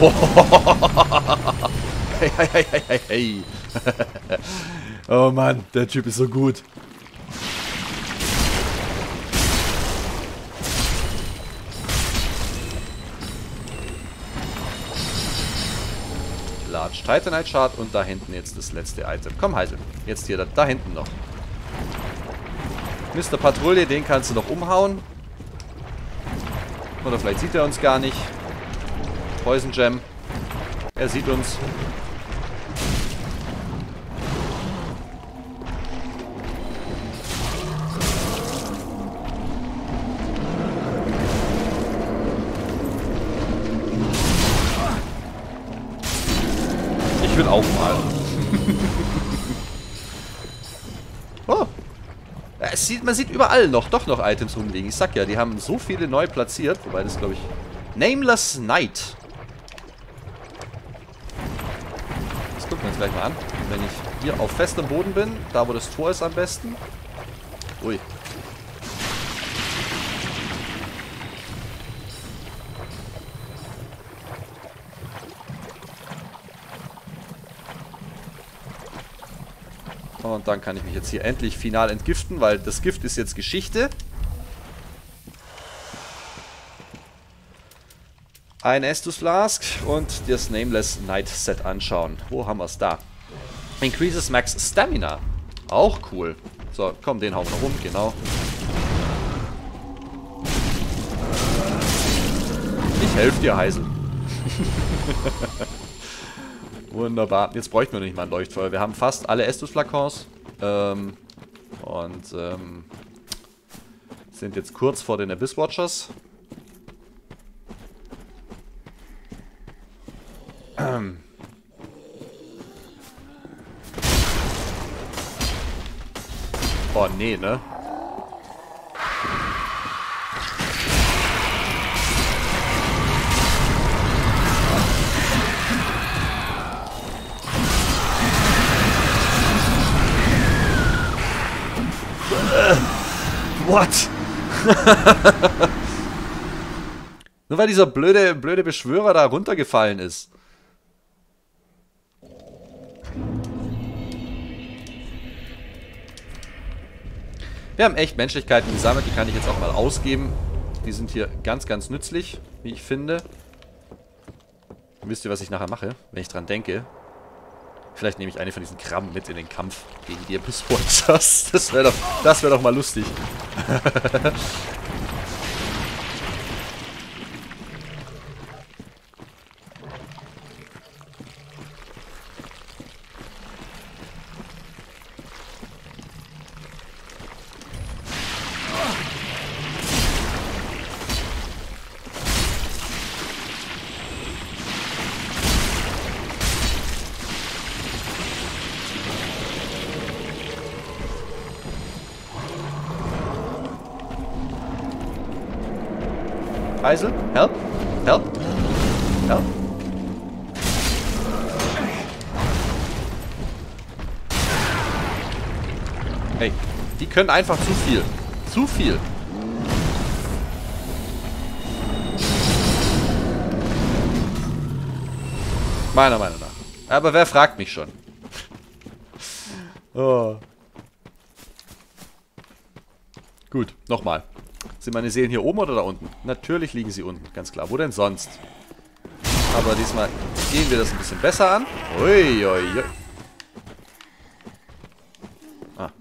Oh. Hey, hey, hey, hey, hey. Oh Mann, der Typ ist so gut. Large Titanite Shard und da hinten jetzt das letzte Item. Komm, Heisel. Jetzt hier, da, da hinten noch. Mister Patrouille, den kannst du noch umhauen. Oder vielleicht sieht er uns gar nicht. Poison Gem. Er sieht uns. Ich will aufmalen. Oh. Es sieht, man sieht überall noch, doch noch Items rumliegen. Ich sag ja, die haben so viele neu platziert. Wobei das, glaube ich... Nameless Night. Das gucken wir uns gleich mal an. Wenn ich hier auf festem Boden bin, da wo das Tor ist am besten. Ui. Und dann kann ich mich jetzt hier endlich final entgiften, weil das Gift ist jetzt Geschichte. Ein Estus Flask und das Nameless Night Set anschauen. Wo haben wir es da? Increases Max Stamina. Auch cool. So, komm, den hauen wir rum, genau. Ich helfe dir, Heisel. Wunderbar. Jetzt bräuchten wir nicht mal ein Leuchtfeuer. Wir haben fast alle Estus-Flakons. Ähm, und ähm, sind jetzt kurz vor den Abyss Watchers. Ähm. Oh, nee, ne? What? Nur weil dieser blöde, blöde Beschwörer da runtergefallen ist. Wir haben echt Menschlichkeiten gesammelt, die kann ich jetzt auch mal ausgeben. Die sind hier ganz, ganz nützlich, wie ich finde. Wisst ihr, was ich nachher mache, wenn ich dran denke? Vielleicht nehme ich eine von diesen Krabben mit in den Kampf gegen die Abyss Watchers. Das wäre doch, das wäre doch mal lustig. Heisel, help, help, help. Hey, die können einfach zu viel. Zu viel. Meiner Meinung nach. Aber wer fragt mich schon? Oh. Gut, nochmal. Sind meine Seelen hier oben oder da unten? Natürlich liegen sie unten, ganz klar. Wo denn sonst? Aber diesmal gehen wir das ein bisschen besser an. Ui, ui, ui. Ah.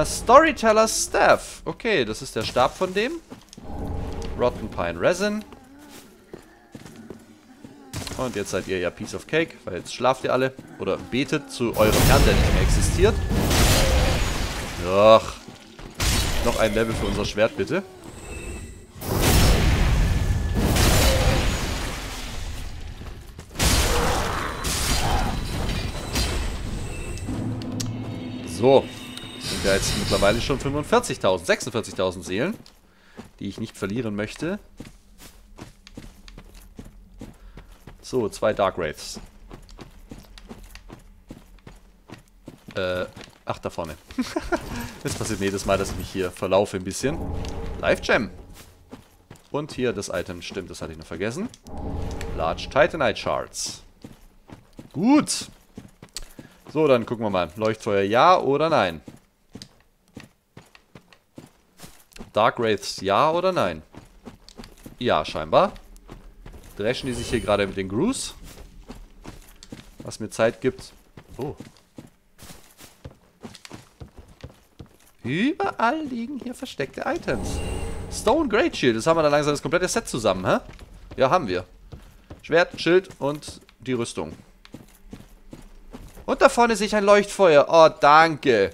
Äh, Storyteller's Staff. Okay, das ist der Stab von dem. Rotten Pine Resin. Und jetzt seid ihr ja Piece of Cake, weil jetzt schlaft ihr alle. Oder betet zu eurem Herrn, der nicht mehr existiert. Ach. Noch ein Level für unser Schwert, bitte. So. Sind ja jetzt mittlerweile schon fünfundvierzigtausend, sechsundvierzigtausend Seelen, die ich nicht verlieren möchte. So, zwei Dark Wraiths. Äh, ach, da vorne. Das passiert jedes Mal, dass ich mich hier verlaufe ein bisschen. Life Gem. Und hier das Item, stimmt, das hatte ich noch vergessen. Large Titanite Shards. Gut. So, dann gucken wir mal. Leuchtfeuer ja oder nein? Dark Wraiths ja oder nein? Ja, scheinbar. Dreschen die sich hier gerade mit den Grus. Was mir Zeit gibt. Oh. Überall liegen hier versteckte Items. Stone Great Shield. Das haben wir dann langsam das komplette Set zusammen, hä? Ja, haben wir. Schwert, Schild und die Rüstung. Und da vorne sehe ich ein Leuchtfeuer. Oh, danke.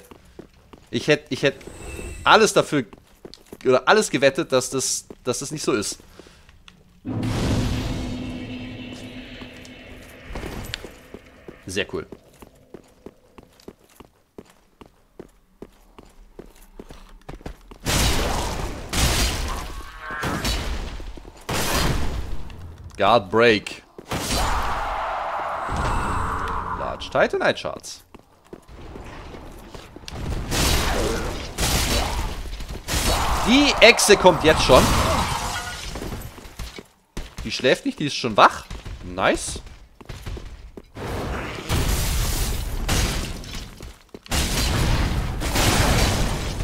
Ich hätte ich hätt alles dafür... Oder alles gewettet, dass das, dass das nicht so ist. Sehr cool. Guard Break. Large Titanite Shards. Die Echse kommt jetzt schon. Die schläft nicht, die ist schon wach. Nice.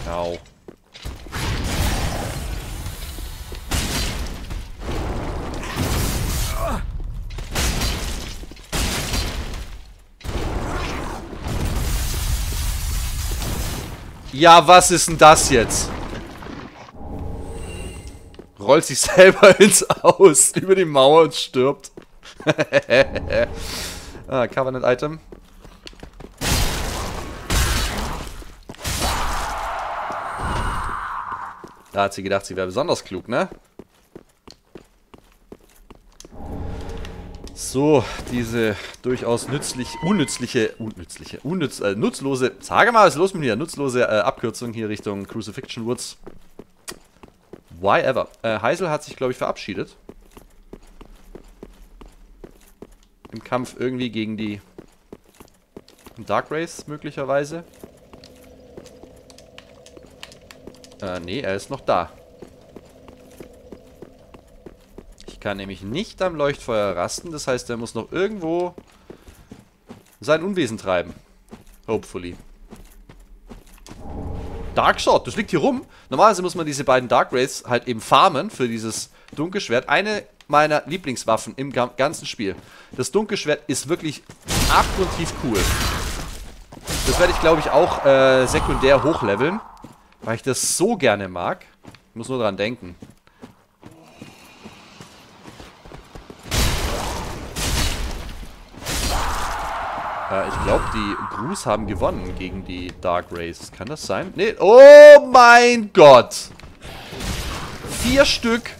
Au. Ja, was ist denn das jetzt? Rollt sich selber ins Aus über die Mauer und stirbt. Ah, Covenant Item. Da hat sie gedacht, sie wäre besonders klug, ne? So, diese durchaus nützlich, unnützliche, unnützliche, unnütz, äh, nutzlose, sage mal, was ist los mit mir? Nutzlose äh, Abkürzung hier Richtung Crucifixion Woods. Why ever? Äh, Heisel hat sich, glaube ich, verabschiedet. Im Kampf irgendwie gegen die Dark Wraiths möglicherweise. Äh, nee, er ist noch da. Ich kann nämlich nicht am Leuchtfeuer rasten. Das heißt, er muss noch irgendwo sein Unwesen treiben. Hopefully. Darkshot, das liegt hier rum. Normalerweise muss man diese beiden Dark Wraiths halt eben farmen für dieses Dunkelschwert. Eine meiner Lieblingswaffen im ganzen Spiel. Das Dunkelschwert ist wirklich abgrundtief cool. Das werde ich, glaube ich, auch äh, sekundär hochleveln. Weil ich das so gerne mag. Ich muss nur dran denken. Äh, ich glaube, die Grus haben gewonnen gegen die Dark Wraiths. Kann das sein? Nee. Oh mein Gott! Vier Stück.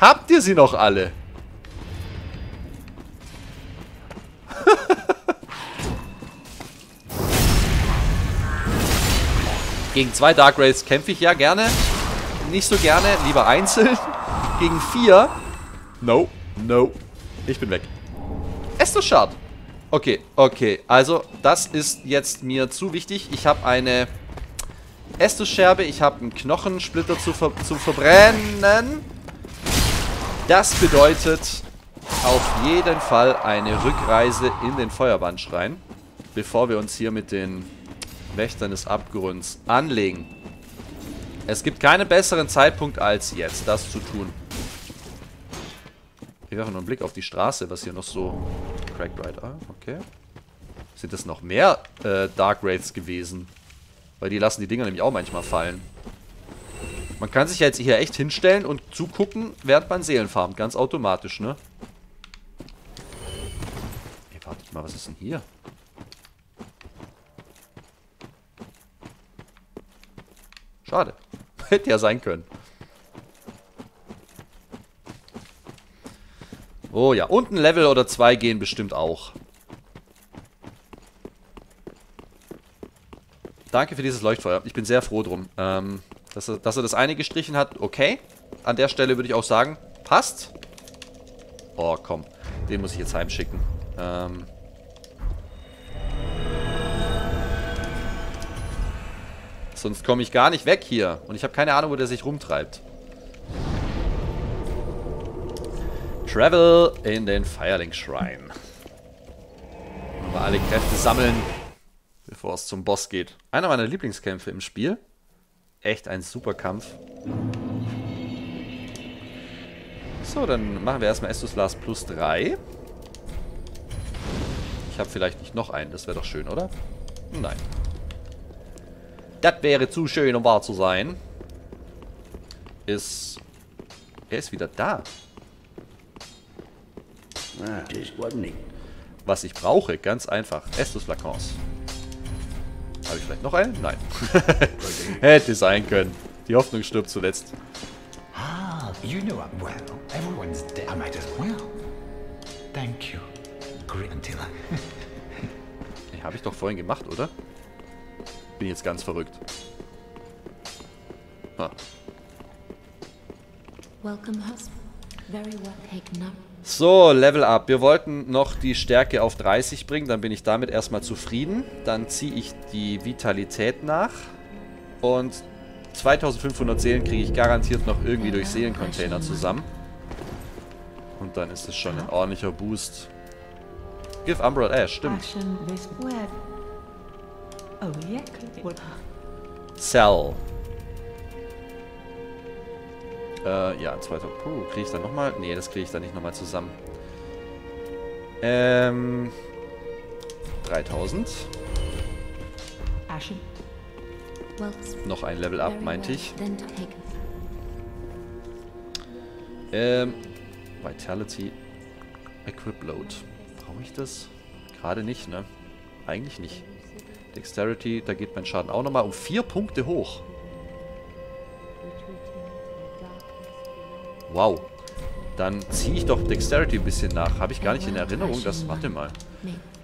Habt ihr sie noch alle? Gegen zwei Dark Wraiths kämpfe ich ja gerne. Nicht so gerne, lieber einzeln. Gegen vier. No, no. Ich bin weg. Estus Shard. Okay, okay. Also, das ist jetzt mir zu wichtig. Ich habe eine Estus Scherbe. Ich habe einen Knochensplitter zu, ver zu verbrennen. Das bedeutet, auf jeden Fall eine Rückreise in den Feuerbandschrein, bevor wir uns hier mit den Wächtern des Abgrunds anlegen. Es gibt keinen besseren Zeitpunkt als jetzt, das zu tun. Wir werfen nur einen Blick auf die Straße, was hier noch so... Cracked Rider, ah, okay. Sind das noch mehr äh, Dark Wraiths gewesen? Weil die lassen die Dinger nämlich auch manchmal fallen. Man kann sich ja jetzt hier echt hinstellen und zugucken, während man Seelen farmt. Ganz automatisch, ne? Ey, wartet mal, was ist denn hier? Schade. Hätte ja sein können. Oh ja, und ein Level oder zwei gehen bestimmt auch. Danke für dieses Leuchtfeuer. Ich bin sehr froh drum. Ähm, dass, er, dass er das eine gestrichen hat, okay. An der Stelle würde ich auch sagen, passt. Oh, komm. Den muss ich jetzt heimschicken. Ähm... Sonst komme ich gar nicht weg hier. Und ich habe keine Ahnung, wo der sich rumtreibt. Travel in den Firelink-Shrine. Mal alle Kräfte sammeln, bevor es zum Boss geht. Einer meiner Lieblingskämpfe im Spiel. Echt ein super Kampf. So, dann machen wir erstmal Estus Last plus drei. Ich habe vielleicht nicht noch einen. Das wäre doch schön, oder? Nein. Das wäre zu schön, um wahr zu sein. Ist... Er ist wieder da. Was ich brauche, ganz einfach. Estus Flakons. Habe ich vielleicht noch einen? Nein. Hätte sein können. Die Hoffnung stirbt zuletzt. Ah, you know I'm well. Everyone's dead. I might as well. Thank you. Habe ich doch vorhin gemacht, oder? Bin jetzt ganz verrückt. Ah. So, Level Up. Wir wollten noch die Stärke auf dreißig bringen, dann bin ich damit erstmal zufrieden. Dann ziehe ich die Vitalität nach und zweitausendfünfhundert Seelen kriege ich garantiert noch irgendwie durch Seelencontainer zusammen. Und dann ist es schon ein ordentlicher Boost. Give Umbral Ash, stimmt. Oh, yeah, cool. Cell. Äh, ja, ein zweiter. Puh, kriege ich dann nochmal? Nee, das kriege ich dann nicht nochmal zusammen. Ähm. dreitausend. Ashen. Noch ein Level Up, meinte ich. Ähm. Vitality. Equip Load. Brauche ich das? Gerade nicht, ne? Eigentlich nicht. Dexterity, da geht mein Schaden auch nochmal um vier Punkte hoch. Wow. Dann ziehe ich doch Dexterity ein bisschen nach. Habe ich gar nicht in Erinnerung, dass... Warte mal.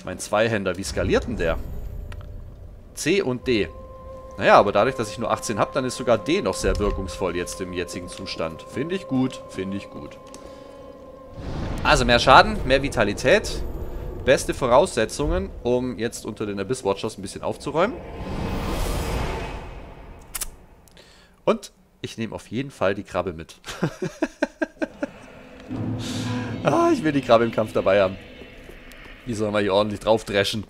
Mein Zweihänder, wie skaliert denn der? C und D. Naja, aber dadurch, dass ich nur achtzehn habe, dann ist sogar D noch sehr wirkungsvoll jetzt im jetzigen Zustand. Finde ich gut, finde ich gut. Also mehr Schaden, mehr Vitalität... Beste Voraussetzungen, um jetzt unter den Abyss Watchers ein bisschen aufzuräumen. Und ich nehme auf jeden Fall die Krabbe mit. Ah, ich will die Krabbe im Kampf dabei haben. Die sollen wir hier ordentlich drauf dreschen.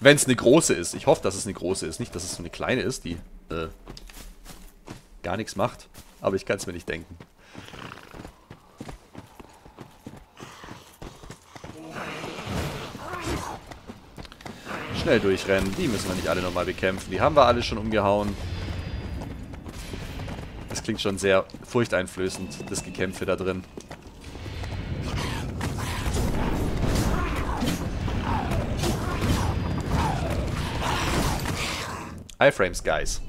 Wenn es eine große ist. Ich hoffe, dass es eine große ist. Nicht, dass es so eine kleine ist, die äh, gar nichts macht. Aber ich kann es mir nicht denken. Schnell durchrennen. Die müssen wir nicht alle nochmal bekämpfen. Die haben wir alle schon umgehauen. Das klingt schon sehr furchteinflößend, das Gekämpfe da drin. Iframes, guys.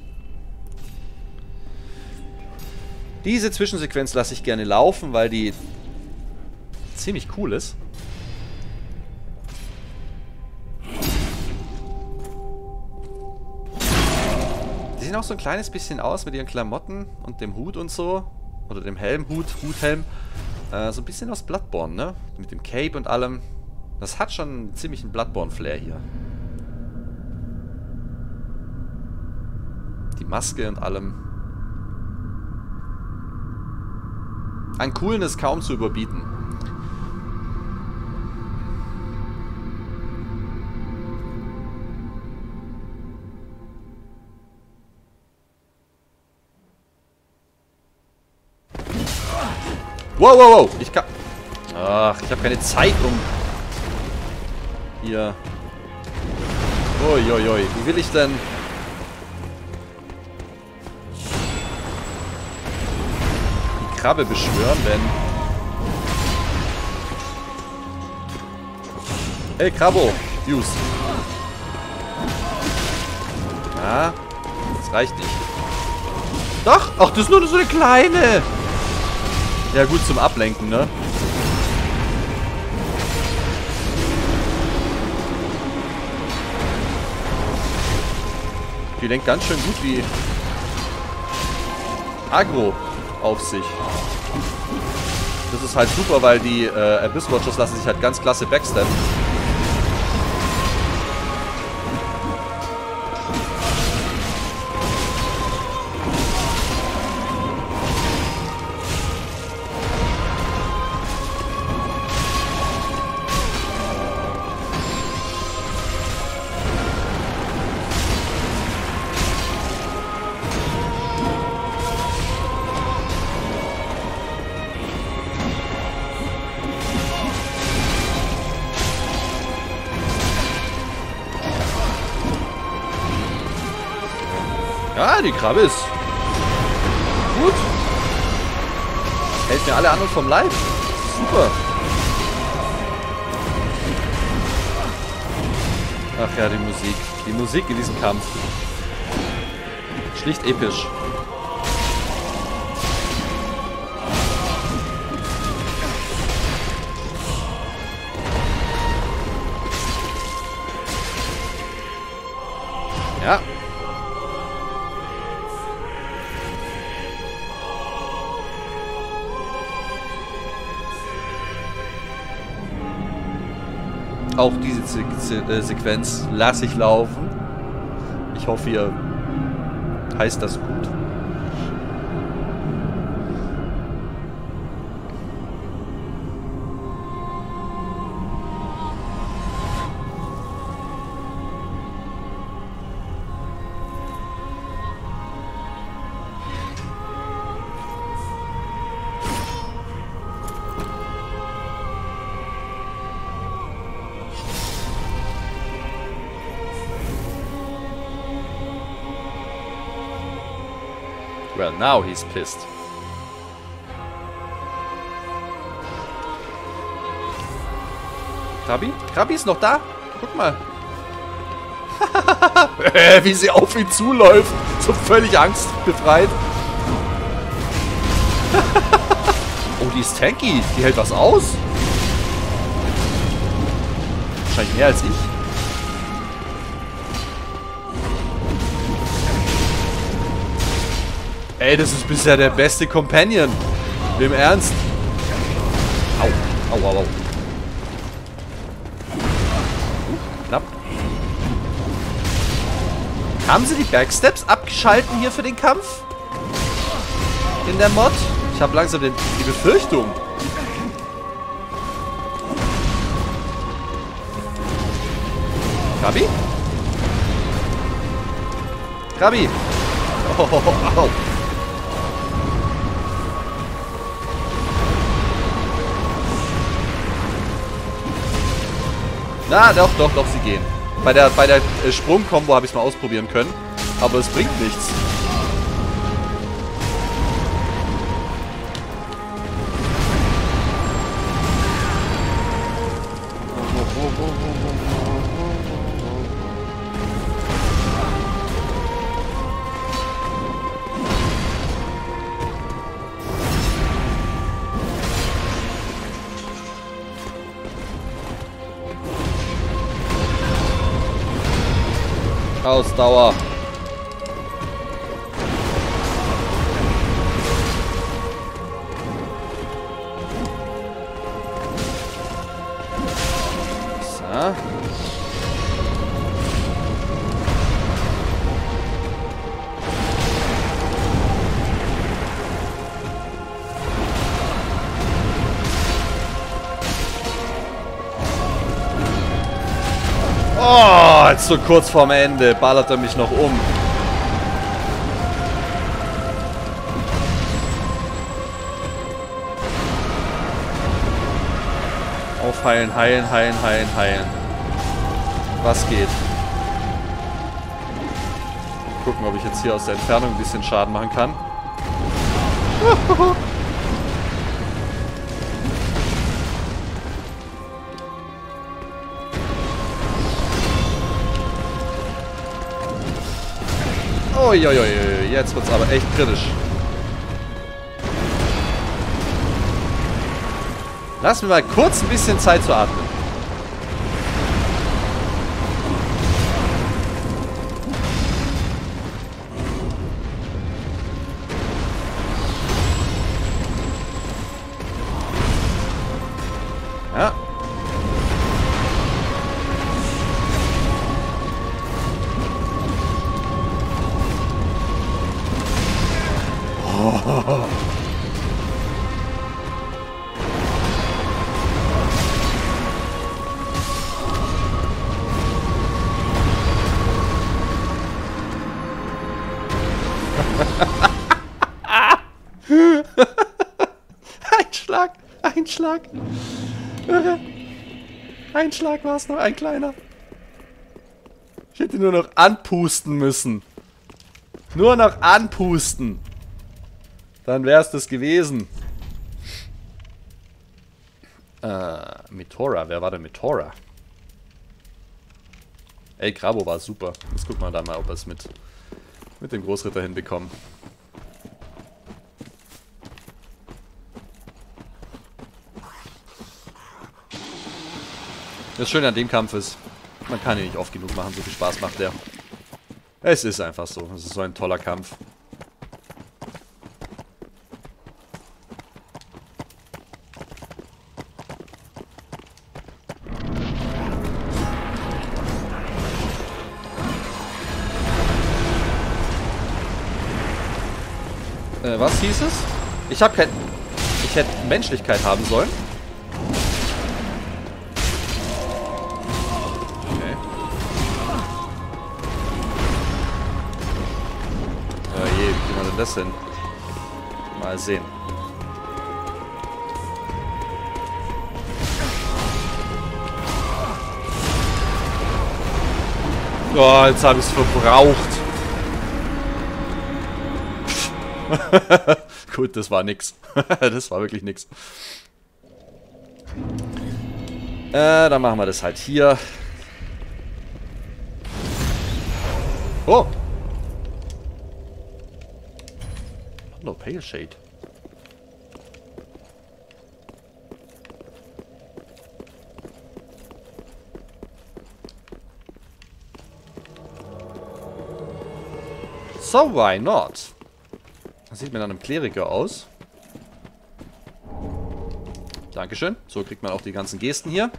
Diese Zwischensequenz lasse ich gerne laufen, weil die ziemlich cool ist. Sehen auch so ein kleines bisschen aus mit ihren Klamotten und dem Hut und so. Oder dem Helmhut, Huthelm. Äh, so ein bisschen aus Bloodborne, ne? Mit dem Cape und allem. Das hat schon einen ziemlichen Bloodborne-Flair hier. Die Maske und allem. An Coolness kaum zu überbieten. Wow, wow, wow. Ich kann... Ach, ich habe keine Zeit, um... Hier... Uiuiui. Ui, ui. Wie will ich denn... die Krabbe beschwören, wenn... Hey, Krabbo. Use. Ja. Das reicht nicht. Doch. Ach, das ist nur so eine kleine... Ja gut, zum Ablenken, ne? Die lenkt ganz schön gut wie Aggro auf sich. Das ist halt super, weil die äh, Abyss Watchers lassen sich halt ganz klasse backstappen. Ah, die Krabbe ist gut. Hält mir alle anderen vom Leib. Super. Ach ja, die Musik. Die Musik in diesem Kampf. Schlicht episch. Ja. Auch diese Se Se Se Sequenz lasse ich laufen. Ich hoffe, ihr heißt das gut. Well, now he's pissed. Krabi? Krabi ist noch da? Guck mal. Wie sie auf ihn zuläuft. So völlig angstbefreit. Oh, die ist tanky. Die hält was aus. Wahrscheinlich mehr als ich. Ey, das ist bisher der beste Companion. Im Ernst. Au, au, au, au. Uh, knapp. Haben sie die Backsteps abgeschalten hier für den Kampf? In der Mod? Ich habe langsam den, die Befürchtung. Krabi? Krabi! Oh, oh, oh, au. Na, doch, doch, doch, sie gehen. Bei der, bei der äh, Sprung-Kombo habe ich es mal ausprobieren können. Aber es bringt nichts. Ausdauer. So. jetzt so kurz vorm Ende ballert er mich noch um. Aufheilen, heilen, heilen, heilen, heilen. Was geht? Mal gucken, ob ich jetzt hier aus der Entfernung ein bisschen Schaden machen kann. Uiuiui, jetzt wird's aber echt kritisch. Lass mir mal kurz ein bisschen Zeit zu atmen. Ja. Oh. Ein Schlag, ein Schlag. Ein Schlag war es noch, ein kleiner. Ich hätte nur noch anpusten müssen. Nur noch anpusten. Dann wäre es das gewesen. Äh, Meteora, wer war denn Meteora? Ey, Grabo war super. Jetzt gucken wir da mal, ob wir es mit, mit dem Großritter hinbekommen. Das Schöne an dem Kampf ist, man kann ihn nicht oft genug machen, so viel Spaß macht der. Es ist einfach so, es ist so ein toller Kampf. Äh, was hieß es? Ich hab kein... Ich hätte Menschlichkeit haben sollen. Das hin. Mal sehen. Oh, jetzt habe ich es verbraucht. Gut, das war nix. Das war wirklich nix. Äh, dann machen wir das halt hier. Oh! No, Pale Shade. So, why not? Das sieht mir nach einem Kleriker aus. Dankeschön. So kriegt man auch die ganzen Gesten hier.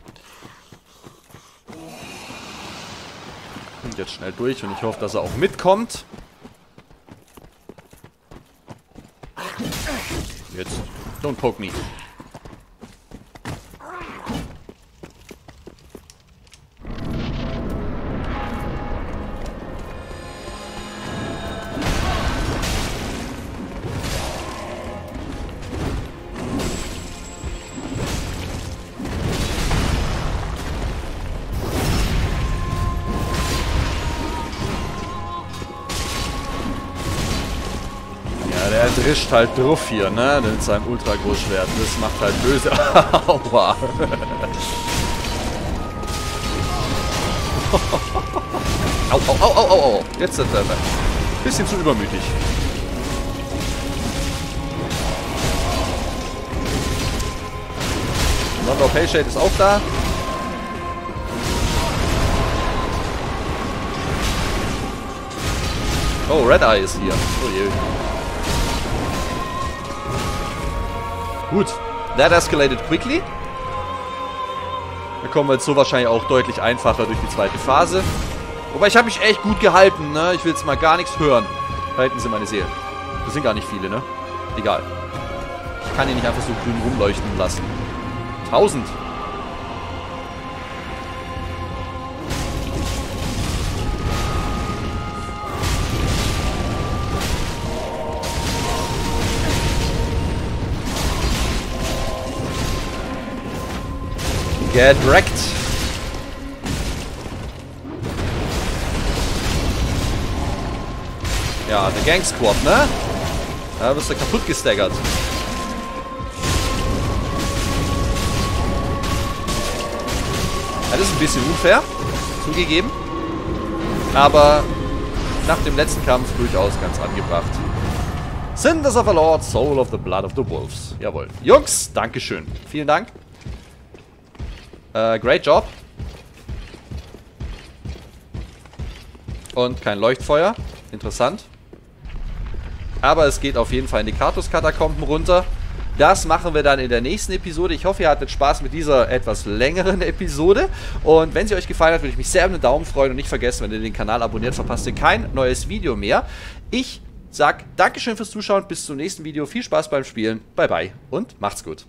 Und jetzt schnell durch und ich hoffe, dass er auch mitkommt. Jetzt. Don't poke me. Drischt halt drauf hier, ne? Mit seinem Ultra-Großschwert. Das macht halt böse. Aua. Au, au, au, au, au. Jetzt sind wir. Bisschen zu übermütig. Sonder Payshade ist auch da. Oh, Red Eye ist hier. Oh je. Gut, that escalated quickly. Da kommen wir jetzt so wahrscheinlich auch deutlich einfacher durch die zweite Phase. Wobei, ich habe mich echt gut gehalten, ne? Ich will jetzt mal gar nichts hören. Da hinten sind meine Seelen. Das sind gar nicht viele, ne? Egal. Ich kann ihn nicht einfach so grün rumleuchten lassen. Tausend. Get wrecked. Ja, eine Gang Squad, ne? Da bist du kaputt gestaggert. Das ist ein bisschen unfair, zugegeben. Aber nach dem letzten Kampf durchaus ganz angebracht. Cinders of the Lord, Soul of the Blood of the Wolves. Jawohl. Jungs, Dankeschön. Vielen Dank. Äh, great job. Und kein Leuchtfeuer. Interessant. Aber es geht auf jeden Fall in die Karthus-Katakomben runter. Das machen wir dann in der nächsten Episode. Ich hoffe, ihr hattet Spaß mit dieser etwas längeren Episode. Und wenn sie euch gefallen hat, würde ich mich sehr über einen Daumen freuen. Und nicht vergessen, wenn ihr den Kanal abonniert, verpasst ihr kein neues Video mehr. Ich sag Dankeschön fürs Zuschauen. Bis zum nächsten Video. Viel Spaß beim Spielen. Bye, bye und macht's gut.